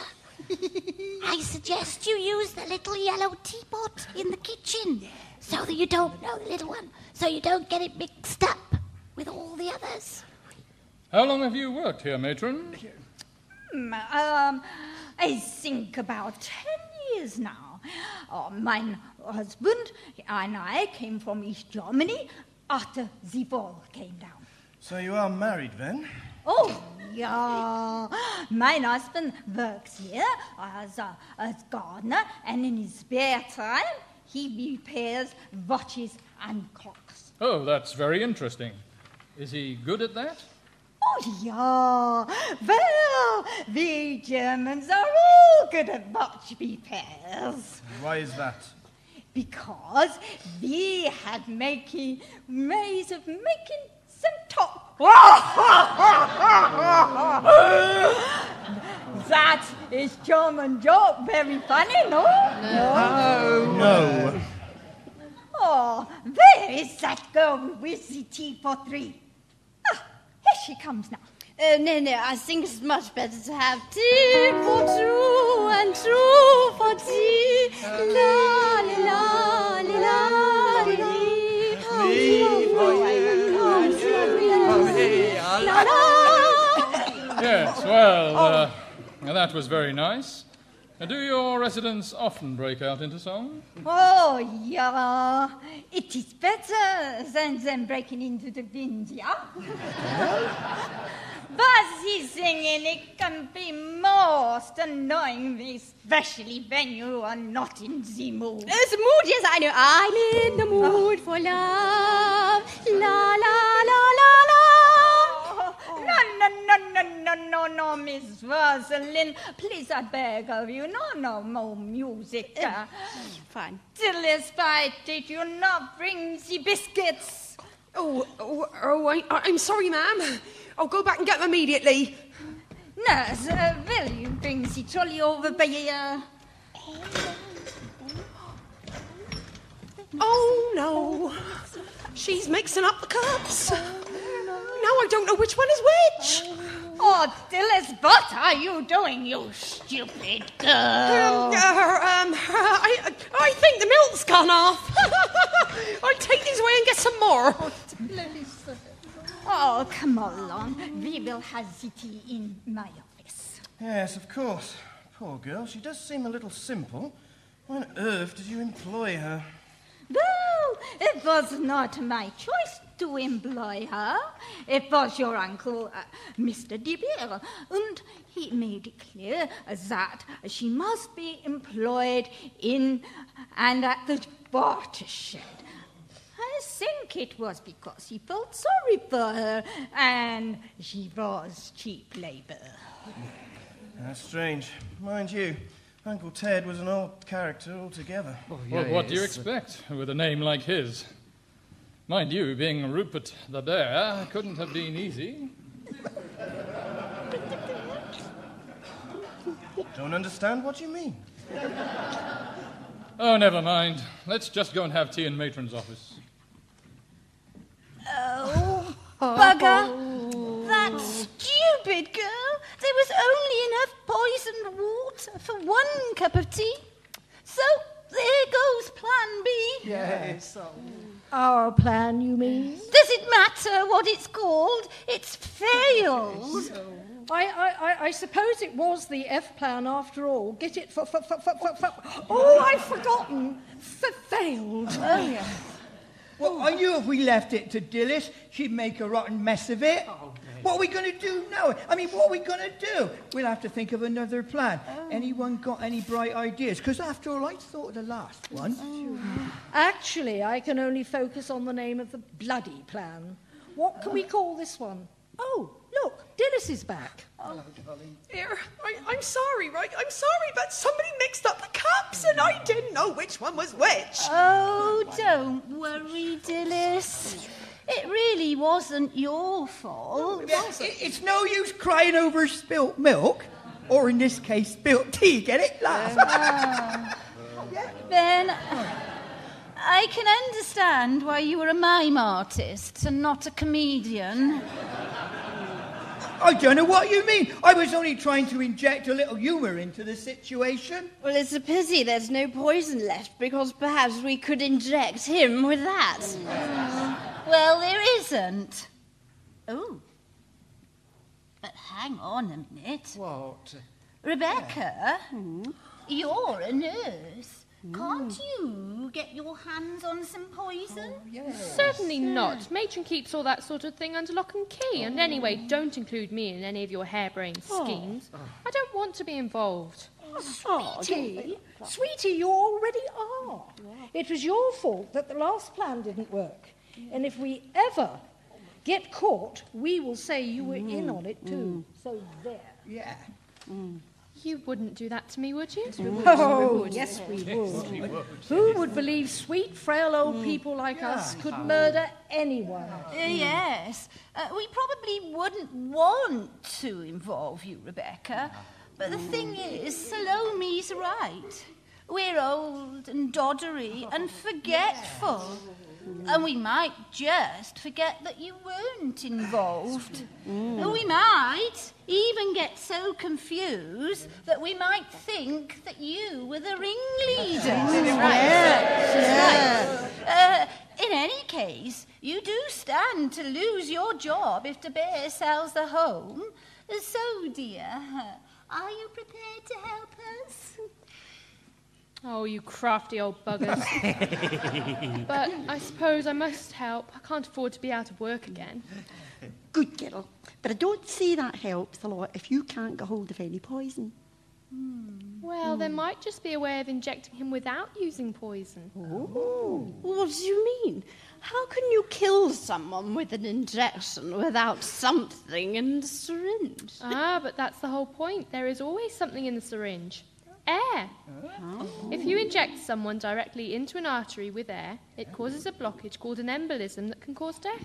I suggest you use the little yellow teapot in the kitchen so that you don't know the little one, so you don't get it mixed up with all the others. How long have you worked here, matron? I think about 10 years now. My husband and I came from East Germany after the wall came down. So you are married, then? Oh, yeah. My husband works here as gardener, and in his spare time, he repairs watches and clocks. Oh, that's very interesting. Is he good at that? Oh, yeah. Well, we Germans are all good at watch repairs. Why is that? Because we had ways of making some top. That is German joke. Very funny, no? No. No. Oh, where is that girl with the tea for three? She comes now. No, I think it's much better to have tea for two and two for tea. La, la, la, la, tea for you. La, la. Yes, well, that was very nice. And do your residents often break out into song? Oh, yeah. It is better than them breaking into the wind, yeah? But this singing, it can be most annoying, especially when you are not in the mood. It's mood, yes, I know. I'm in the mood for love. La, la, la, la, la. No, no, no, no, no, no, no, Miss Rosalind. Please, I beg of you. No, no, no music. Fine. Dilys, why did you not bring the biscuits? I'm sorry, ma'am. I'll go back and get them immediately. Nurse, will you bring the trolley over by here? Oh, no. She's mixing up the cups. Now I don't know which one is which. Oh, Dilys, what are you doing, you stupid girl? I think the milk's gone off. I'll take these away and get some more. Oh, Dilys. Oh, come along. We will have the tea in my office. Yes, of course. Poor girl, she does seem a little simple. Why on earth did you employ her? Well, it was not my choice to employ her. It was your uncle, Mr. De Bear, and he made it clear that she must be employed in and at the watershed. I think it was because he felt sorry for her, and she was cheap labour. That's strange. Mind you, Uncle Ted was an old character altogether. Oh, yeah, well, what do you expect with a name like his? Mind you, being Rupert De Bear couldn't have been easy. Don't understand what you mean. Oh, never mind. Let's just go and have tea in Matron's office. Oh, bugger. That stupid girl. There was only enough poisoned water for one cup of tea. So there goes plan B. Yes. Our plan, you mean? Does it matter what it's called? It's failed. I suppose it was the F plan after all. Get it for oh, I've forgotten. Failed. Oh, yeah. Well, I knew if we left it to Dilys, she'd make a rotten mess of it. Oh, okay. What are we going to do now? I mean, what are we going to do? We'll have to think of another plan. Oh. Anyone got any bright ideas? Because after all, I thought of the last one. Oh. Actually, I can only focus on the name of the bloody plan. What can we call this one? Oh, look, Dilys is back. Hello, darling. Dear, I'm sorry, right? I'm sorry, but somebody mixed up the cups and I didn't know which one was which. Oh, don't worry, Dilys. It really wasn't your fault. It's no use crying over spilt milk, or in this case, spilt tea. Get it? Laugh. Ben, I can understand why you were a mime artist and not a comedian. I don't know what you mean. I was only trying to inject a little humour into the situation. Well, it's a pity there's no poison left, because perhaps we could inject him with that. Well, there isn't. Oh. But hang on a minute. What? Rebecca, you're a nurse. Can't you get your hands on some poison? Oh, yes. Certainly not. Matron keeps all that sort of thing under lock and key. Oh. And anyway, don't include me in any of your harebrained schemes. Oh. I don't want to be involved. Oh, sweetie, sweetie, you already are. Yeah. It was your fault that the last plan didn't work. Yeah. And if we ever get caught, we will say you were in on it too. So there. Yeah. Mm. You wouldn't do that to me, would you? Oh, yes, we would. Who would believe sweet, frail old people like us could murder anyone? Yes. We probably wouldn't want to involve you, Rebecca. But the thing is, Salome's right. We're old and doddery and forgetful. And we might just forget that you weren't involved. We might even get so confused that we might think that you were the ringleader. Right. In any case, you do stand to lose your job if De Bear sells the home. So, dear, Are you prepared to help us? Oh, you crafty old buggers. But I suppose I must help. I can't afford to be out of work again. Good girl. But I don't see that helps a lot if you can't get hold of any poison. Mm. Well, there might just be a way of injecting him without using poison. Oh. What do you mean? How can you kill someone with an injection without something in the syringe? Ah, but that's the whole point. There is always something in the syringe. Air. Oh. If you inject someone directly into an artery with air, it causes a blockage called an embolism that can cause death.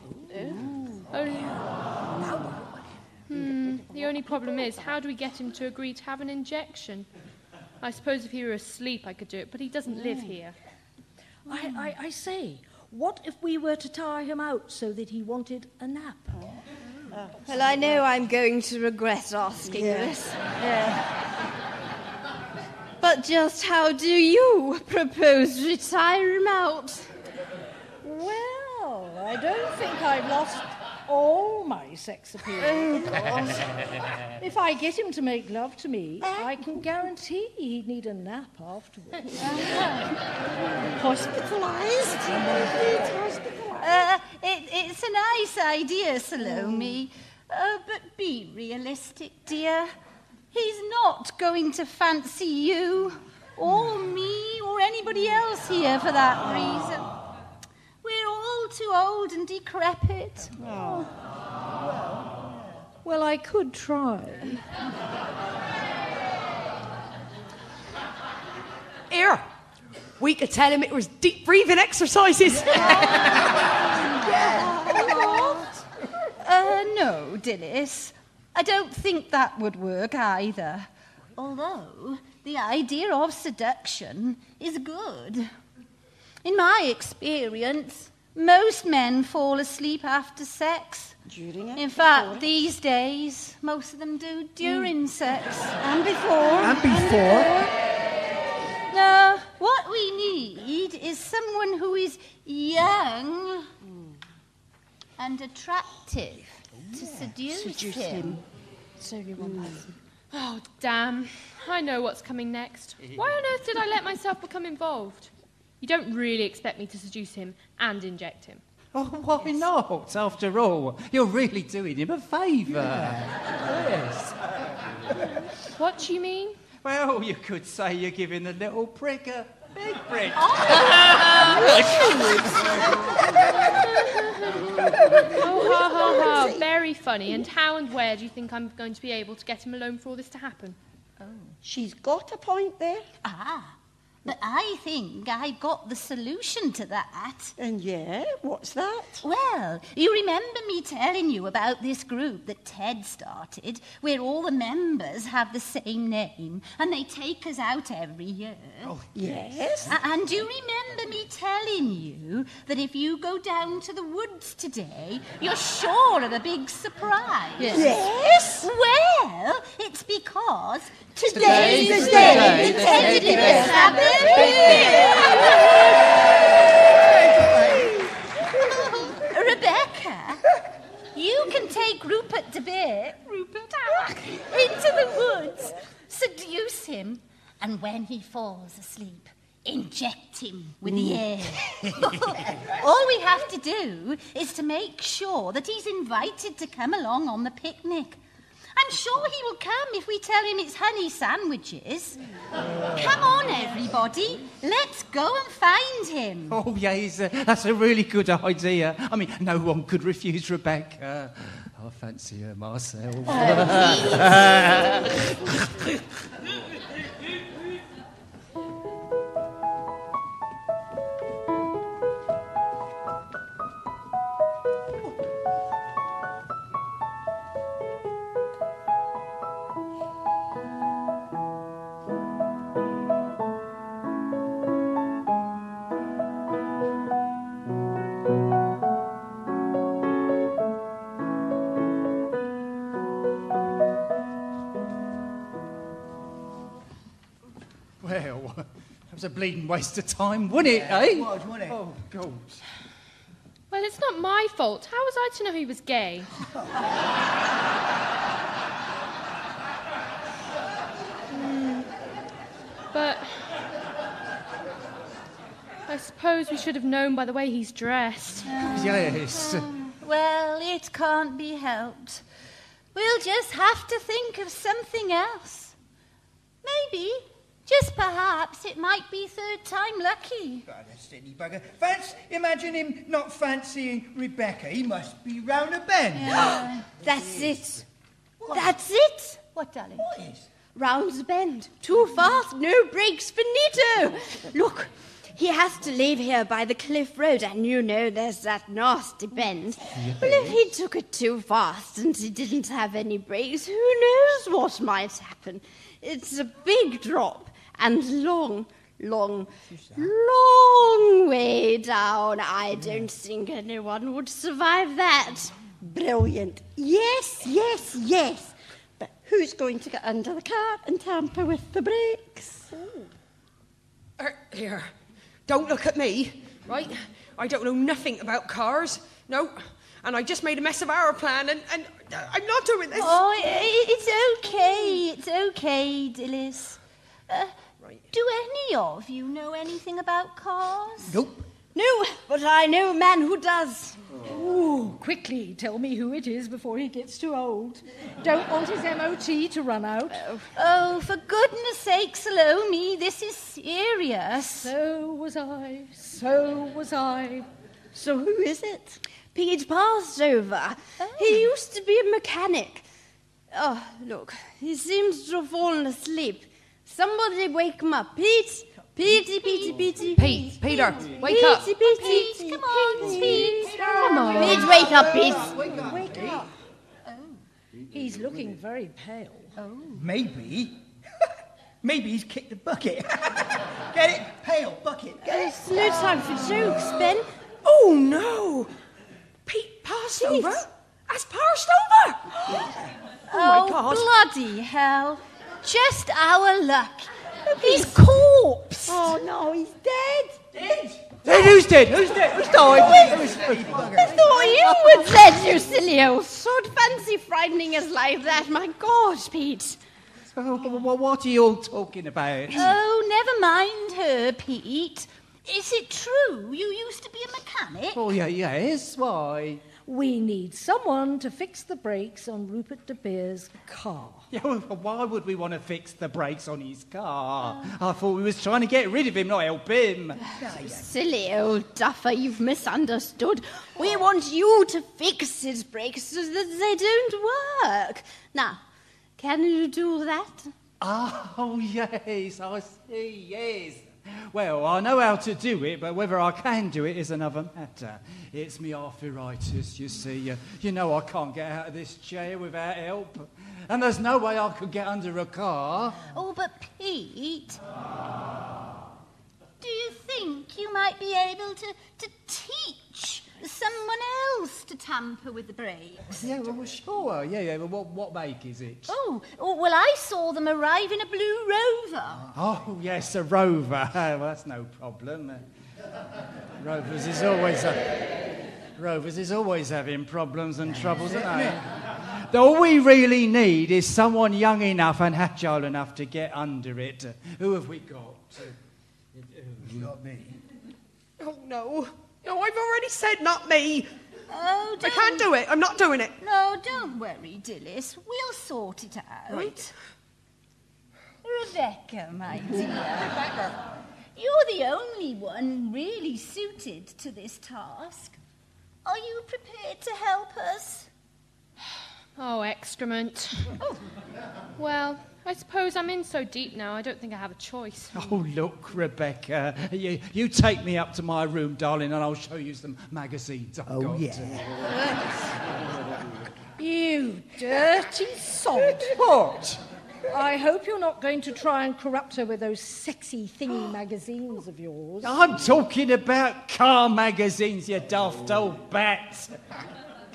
The only problem is, how do we get him to agree to have an injection? I suppose if he were asleep I could do it, but he doesn't live here. I say, what if we were to tire him out so that he wanted a nap? Well, I know I'm going to regret asking this. But just how do you propose to retire him out? Well, I don't think I've lost all my sex appeal. If I get him to make love to me, I can guarantee he'd need a nap afterwards. Hospitalised? It's a nice idea, Salome. But be realistic, dear. He's not going to fancy you, or me, or anybody else here for that reason. We're all too old and decrepit. Oh. Well, I could try. Here, we could tell him it was deep breathing exercises. No, Dilys. I don't think that would work either, although the idea of seduction is good. In my experience, most men fall asleep after sex. During it? In fact, these days, most of them do during sex. And before. No, what we need is someone who is young and attractive. To seduce him. So you want that. Oh, damn. I know what's coming next. Why on earth did I let myself become involved? You don't really expect me to seduce him and inject him. Oh, why not? After all, you're really doing him a favour. Yes. What do you mean? Well, you could say you're giving the little prick a big prick. Very funny. And how and where do you think I'm going to be able to get him alone for all this to happen? Oh. She's got a point there. Ah, but I think I got the solution to that. And what's that? Well, you remember me telling you about this group that Ted started, where all the members have the same name, and they take us out every year. Oh, yes. And you remember me telling you that if you go down to the woods today, you're sure of a big surprise. Yes. Well, it's because today's the day that Ted did it. Rebecca, you can take Rupert De Bear into the woods, seduce him, and when he falls asleep, inject him with the air. All we have to do is to make sure that he's invited to come along on the picnic. I'm sure he will come if we tell him it's honey sandwiches. Come on, everybody. Let's go and find him. Oh, yes, that's a really good idea. I mean, no one could refuse Rebecca. I fancy her myself. A bleeding waste of time, wouldn't it, eh? It was, wouldn't it? Oh, God. Well, it's not my fault. How was I to know he was gay? But I suppose we should have known by the way he's dressed. Yes. Well, it can't be helped. We'll just have to think of something else. Maybe, just perhaps, it might be third time lucky. God, a silly bugger. Imagine him not fancying Rebecca. He must be round a bend. Yeah. That's it. What? That's it. What, darling? What is? Round the bend. Too fast, no brakes, finito. Look, he has to leave here by the cliff road, and you know there's that nasty bend. Yes. Well, if he took it too fast and he didn't have any brakes, who knows what might happen? It's a big drop and long, long, long way down. I don't think anyone would survive that. Brilliant. Yes, yes, yes. But who's going to get under the car and tamper with the brakes? Here, don't look at me, right? I don't know nothing about cars, no. And I just made a mess of our plan, and I'm not doing this. Oh, it's okay, it's okay, Dilys. Right. Do any of you know anything about cars? Nope. No, but I know a man who does. Ooh, quickly tell me who it is before he gets too old. Don't want his MOT to run out. Oh, for goodness sake, Salome, this is serious. So was I. So who is it? Pete Pastover. Oh. He used to be a mechanic. Oh, look, he seems to have fallen asleep. Somebody wake him up, Pete. Petey. Pete, Peter, wake up. Pete, come on, Pete. Come on. Pete, wake up, Pete. Wake up. Oh. He's looking very pale. Oh. Maybe he's kicked the bucket. Get it? Pale bucket. It's no time for jokes, Ben. Oh, no. Pete passed over? Has passed over? Oh, my God. Bloody hell. Just our luck. He's corpse. Oh, no, he's dead. Dead? Who's dead? Who's died? I thought you were dead, you silly old sod. Fancy frightening us like that. My God, Pete. What are you all talking about? Oh, never mind her, Pete. Is it true you used to be a mechanic? Oh, yeah, yes. Why? We need someone to fix the brakes on Rupert De Bear's car. Yeah, well, why would we want to fix the brakes on his car? I thought we was trying to get rid of him, not help him. Silly old duffer, you've misunderstood. We want you to fix his brakes so that they don't work. Now, can you do that? Oh, yes, I see, yes. Well, I know how to do it, but whether I can do it is another matter. It's me arthritis, you see. You know I can't get out of this chair without help. And there's no way I could get under a car. Oh, but Pete... Do you think you might be able to teach someone else to tamper with the brakes? Yeah, well, sure. Yeah, but what make is it? Oh, well, I saw them arrive in a blue Rover. Oh, yes, a Rover. Well, that's no problem. Rovers is always having problems and troubles, aren't they? All we really need is someone young enough and agile enough to get under it. Who have we got? Not me. Oh, no. No, I've already said not me. Oh, don't... I can't do it. I'm not doing it. No, don't worry, Dilys. We'll sort it out. Right. Rebecca, my dear. Rebecca. You're the only one really suited to this task. Are you prepared to help us? Oh, excrement. Oh. Well... I suppose I'm in so deep now, I don't think I have a choice. Oh, look, Rebecca, you take me up to my room, darling, and I'll show you some magazines I've got. Yeah. You dirty sod. What? I hope you're not going to try and corrupt her with those sexy thingy magazines of yours. I'm talking about car magazines, you daft old bat.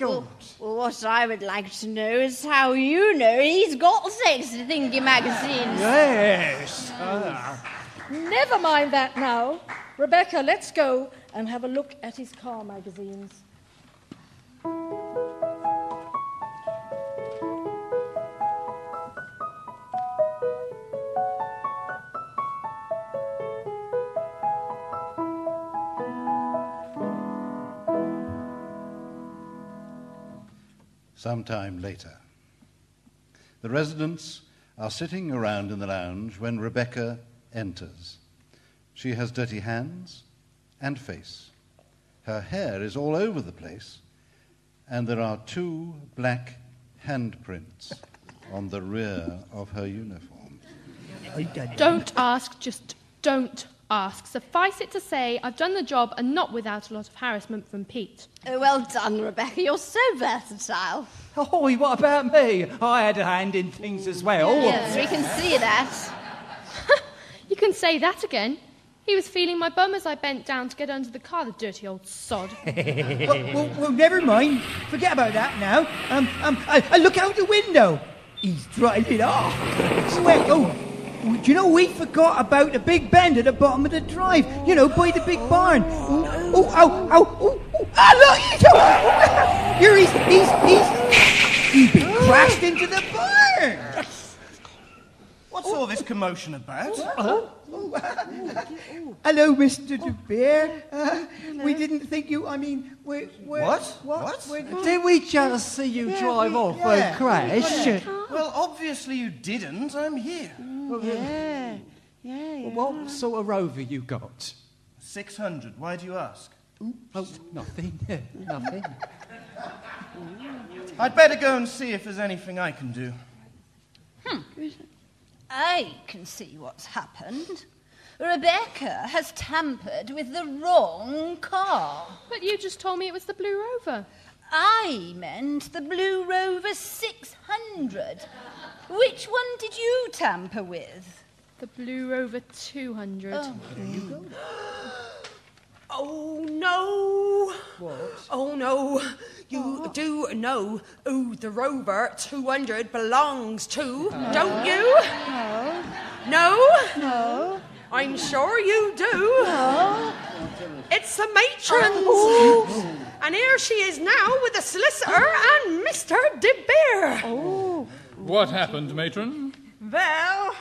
Well, what I would like to know is how you know he's got sexy thingy magazines. Yes. Never mind that now. Rebecca, let's go and have a look at his car magazines. sometime later. The residents are sitting around in the lounge when Rebecca enters. She has dirty hands and face. Her hair is all over the place, and there are two black handprints on the rear of her uniform. Don't ask, just don't ask. Suffice it to say, I've done the job and not without a lot of harassment from Pete. Oh, well done, Rebecca. You're so versatile. Oh, what about me? I had a hand in things as well. Yes, we can see that. You can say that again. He was feeling my bum as I bent down to get under the car, the dirty old sod. well, never mind. Forget about that now. I look out the window. He's driving off. Do you know, we forgot about the big bend at the bottom of the drive. You know, by the big barn. Ah, look! He's been crashed into the barn. What's all this commotion about? Hello, Mr. De Bear. We didn't think you... I mean, What? Did we just see you drive off and crash? Well, obviously you didn't. I'm here. Yeah. What sort of rover you got? 600. Why do you ask? Oh, nothing. I'd better go and see if there's anything I can do. I can see what's happened. Rebecca has tampered with the wrong car. But you just told me it was the Blue Rover. I meant the Blue Rover 600. Which one did you tamper with? The Blue Rover 200. Oh, there you go. Oh, no. What? Oh, no. You do know who the Rover 200 belongs to, don't you? No. I'm sure you do. No. It's the matron's. Oh. And here she is now with the solicitor and Mr. De Bear. Oh. What happened, matron? Well,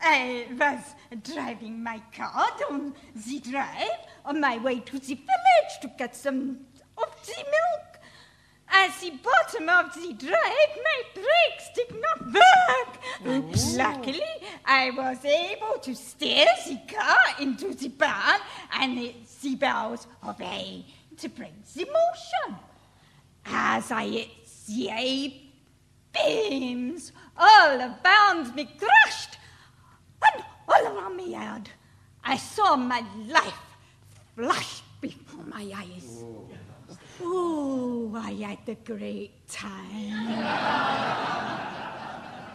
I was driving my car down the drive on my way to the village to get some of the milk. At the bottom of the drive, my brakes did not work. Oh. Luckily, I was able to steer the car into the barn and the bells obeyed to bring the motion. As I hit the beams, all around me crashed, and all around me yelled. I saw my life flash before my eyes. Oh. Oh, I had a great time.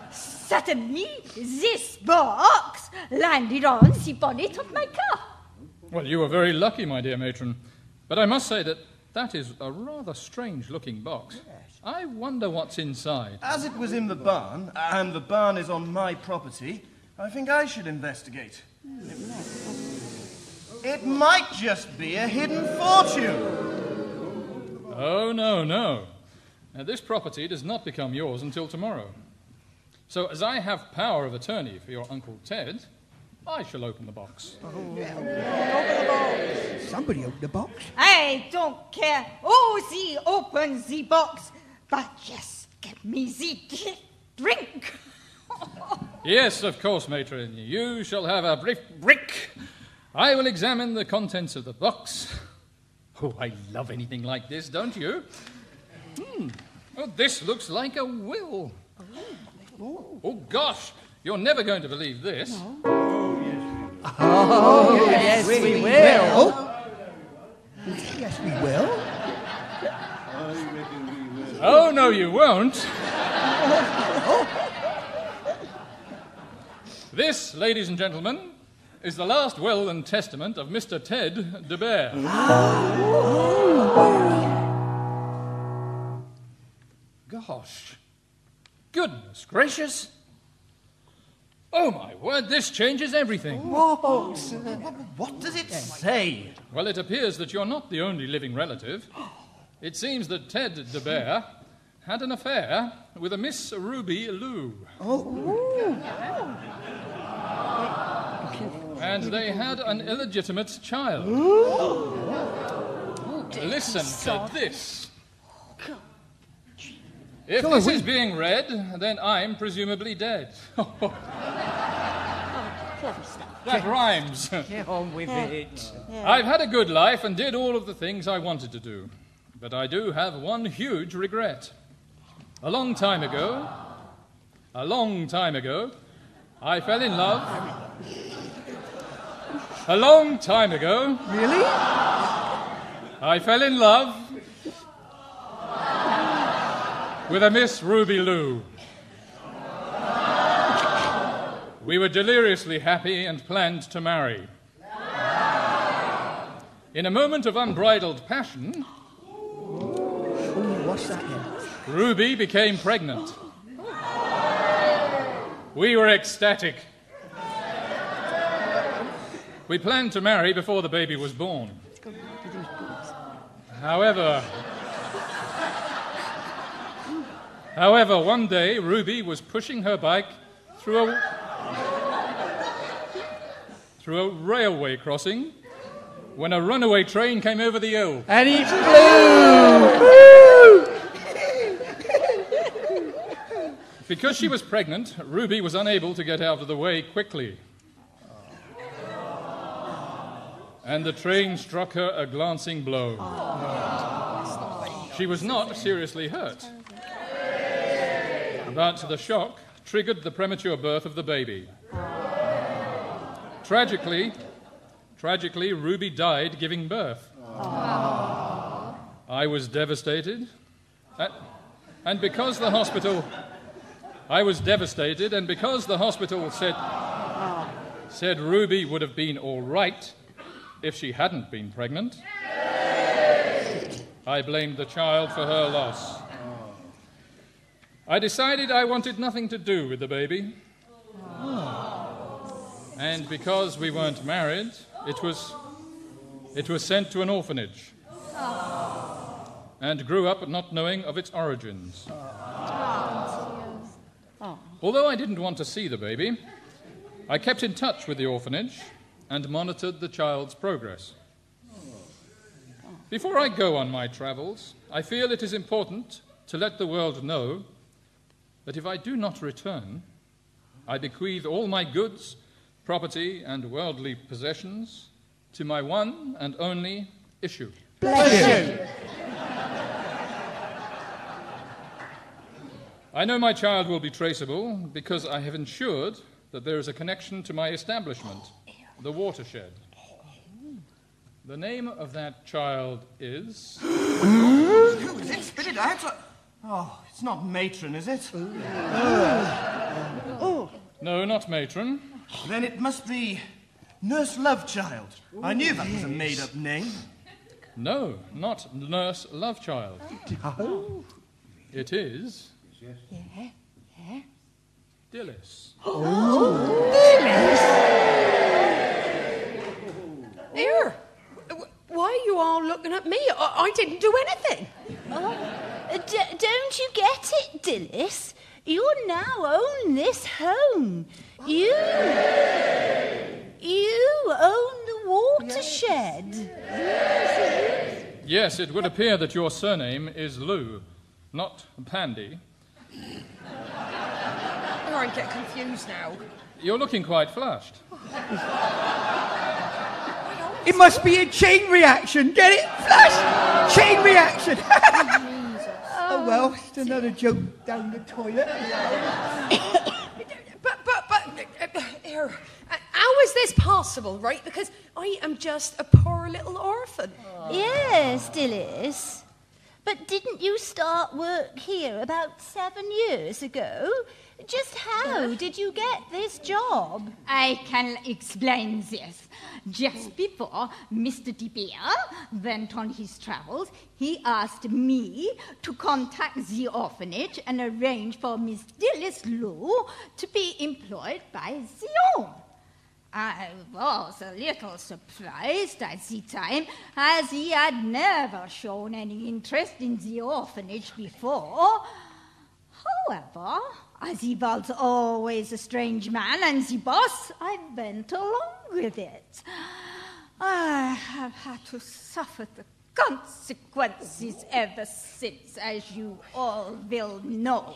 Suddenly, this box landed on the bonnet of my car. Well, you were very lucky, my dear matron. But I must say that is a rather strange-looking box. Yes. I wonder what's inside. As it was in the barn, and the barn is on my property, I think I should investigate. It might just be a hidden fortune. Oh, no. Now, this property does not become yours until tomorrow. So, as I have power of attorney for your Uncle Ted, I shall open the box. Oh. Yeah. Open the box. Somebody open the box. I don't care. Oh, she opens the box. But yes, give me the drink. Yes, of course, matron. You shall have a brief brick. I will examine the contents of the box. Oh, I love anything like this, don't you? Oh, this looks like a will. Oh, gosh, you're never going to believe this. No. Oh, yes, we will. Yes, we will. Oh, no, you won't. This, ladies and gentlemen, is the last will and testament of Mr. Ted De Bear. Gosh. Goodness gracious. Oh, my word, this changes everything. What does it say? Well, it appears that you're not the only living relative. It seems that Ted De Bear had an affair with a Miss Ruby Lou. And they had an illegitimate child. Listen to this. If this is being read, then I'm presumably dead. Clever stuff. That rhymes. Get on with it. Yeah. I've had a good life and did all of the things I wanted to do. But I do have one huge regret. A long time ago, I fell in love. A long time ago. Really? I fell in love with a Miss Ruby Lou. We were deliriously happy and planned to marry. In a moment of unbridled passion, Ruby became pregnant. We were ecstatic. We planned to marry before the baby was born. However, one day Ruby was pushing her bike through a railway crossing when a runaway train came over the hill. And it flew! Because she was pregnant, Ruby was unable to get out of the way quickly. And the train struck her a glancing blow. She was not seriously hurt. But the shock triggered the premature birth of the baby. Tragically, Ruby died giving birth. Aww. I was devastated. And because the hospital said Ruby would have been all right if she hadn't been pregnant, I blamed the child for her loss. I decided I wanted nothing to do with the baby. And because we weren't married, it was sent to an orphanage and grew up not knowing of its origins. Although I didn't want to see the baby, I kept in touch with the orphanage and monitored the child's progress. Before I go on my travels, I feel it is important to let the world know that if I do not return, I bequeath all my goods, property and worldly possessions to my one and only issue. Bless you! I know my child will be traceable because I have ensured that there is a connection to my establishment, the Watershed. The name of that child is... Is it? Spit it out! Oh, it's not matron, is it? No, not matron. Then it must be Nurse Lovechild. I knew that was a made-up name. No, not Nurse Lovechild. Oh. It is... Yeah. Dilys. Oh. Dilys! Here! Why are you all looking at me? I didn't do anything. Don't you get it, Dilys? You now own this home. You own the Watershed. Yes, it would appear that your surname is Lou, not Pandy. I get confused now. You're looking quite flushed. It must be a chain reaction. Get it? Flush! Chain reaction. Oh, well, it's another joke down the toilet. But, how is this possible, right? Because I am just a poor little orphan. Yes, Dilys. But didn't you start work here about 7 years ago? Just how did you get this job? I can explain this. Just before Mr. De Bear went on his travels, he asked me to contact the orphanage and arrange for Miss Dilys Lou to be employed by the home. I was a little surprised at the time, as he had never shown any interest in the orphanage before. However, as he was always a strange man and the boss, I went along with it. I have had to suffer the consequences ever since, as you all will know.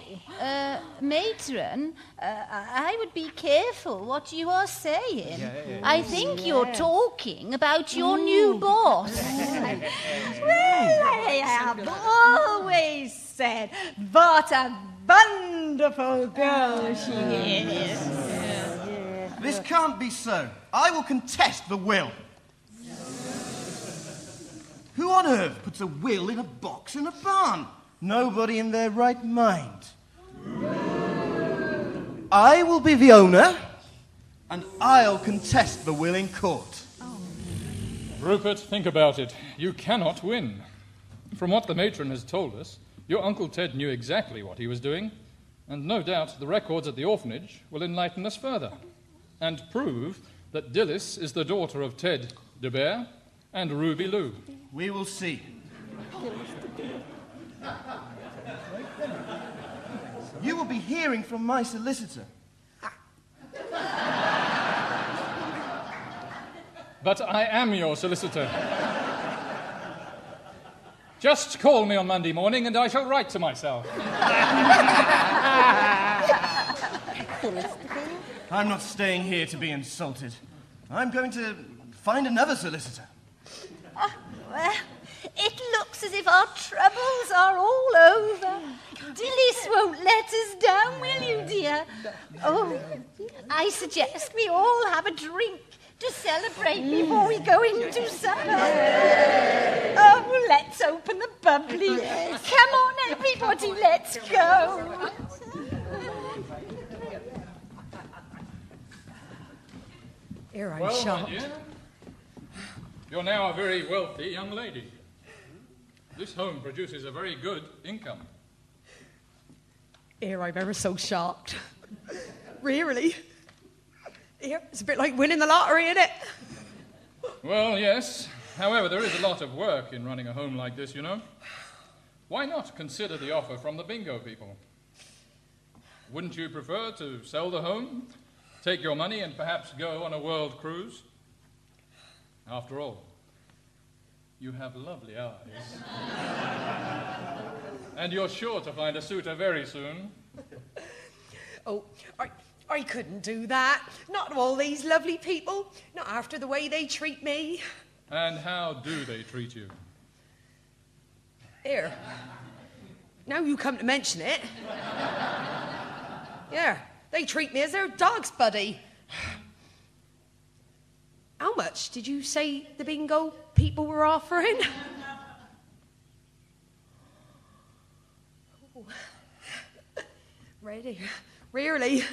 Matron, I would be careful what you are saying. Yes. I think you're talking about your new boss. Well, I have always said what a wonderful girl she is. This can't be so. I will contest the will. Who on earth puts a will in a box in a barn? Nobody in their right mind. I will be the owner, and I'll contest the will in court. Oh. Rupert, think about it. You cannot win. From what the matron has told us, your Uncle Ted knew exactly what he was doing, and no doubt the records at the orphanage will enlighten us further and prove that Dilys is the daughter of Ted De Bear and Ruby Lou. We will see. You will be hearing from my solicitor. But I am your solicitor. Just call me on Monday morning and I shall write to myself. I'm not staying here to be insulted. I'm going to find another solicitor. Well, it looks as if our troubles are all over. Dilys won't let us down, will you, dear? Oh, I suggest we all have a drink to celebrate before we go into supper. Oh, let's open the bubbly. Come on, everybody, let's go. Here I'm shocked. You're now a very wealthy young lady. This home produces a very good income. Here, I'm ever so shocked. Really. Here, it's a bit like winning the lottery, isn't it? Well, yes. However, there is a lot of work in running a home like this, you know. Why not consider the offer from the bingo people? Wouldn't you prefer to sell the home, take your money, and perhaps go on a world cruise? After all, you have lovely eyes. And you're sure to find a suitor very soon. Oh, I couldn't do that. Not to all these lovely people. Not after the way they treat me. And how do they treat you? Here. Now you come to mention it. Yeah, they treat me as their dog's buddy. How much did you say the bingo people were offering? Oh. Ready? Really?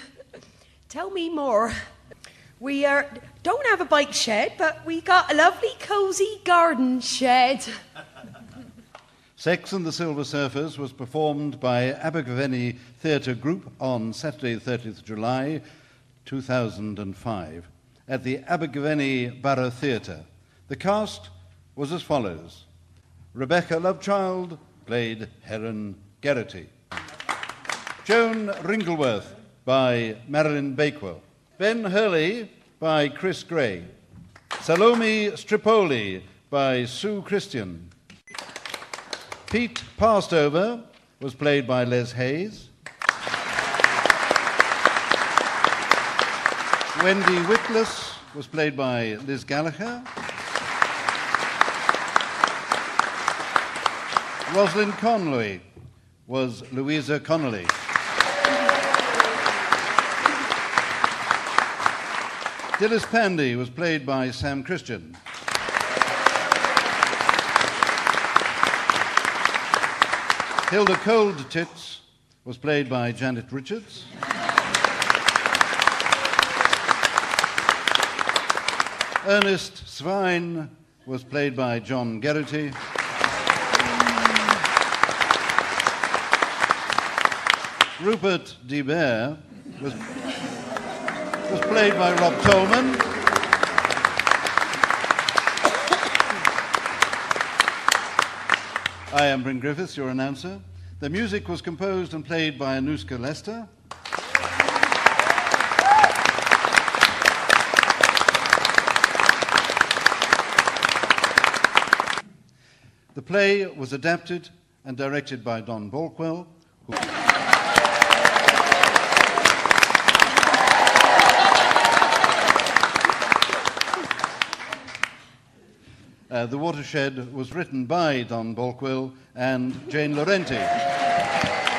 Tell me more. We don't have a bike shed, but we got a lovely, cosy garden shed. Sex and the Silver Surfers was performed by Abergavenny Theatre Group on Saturday, 30th July, 2005. At the Abergavenny Borough Theatre. The cast was as follows. Rebecca Lovechild played Heron Geraghty. Joan Ringleworth by Marilyn Bakewell. Ben Hurley by Chris Gray. Salome Stripoli by Sue Christian. Pete Pastover was played by Les Hayes. Wendy Whitless was played by Liz Gallagher. Rosalind Connolly was Louisa Connolly. Dilys Pandy was played by Sam Christian. Hilda Koltitz was played by Janet Richards. Ernest Swine was played by John Geraghty. Rupert De Bear was played by Rob Tolman. I am Bryn Griffiths, your announcer. The music was composed and played by Anouska Lester. The play was adapted and directed by Don Balkwill, The Watershed was written by Don Balkwill and Jane Laurenti.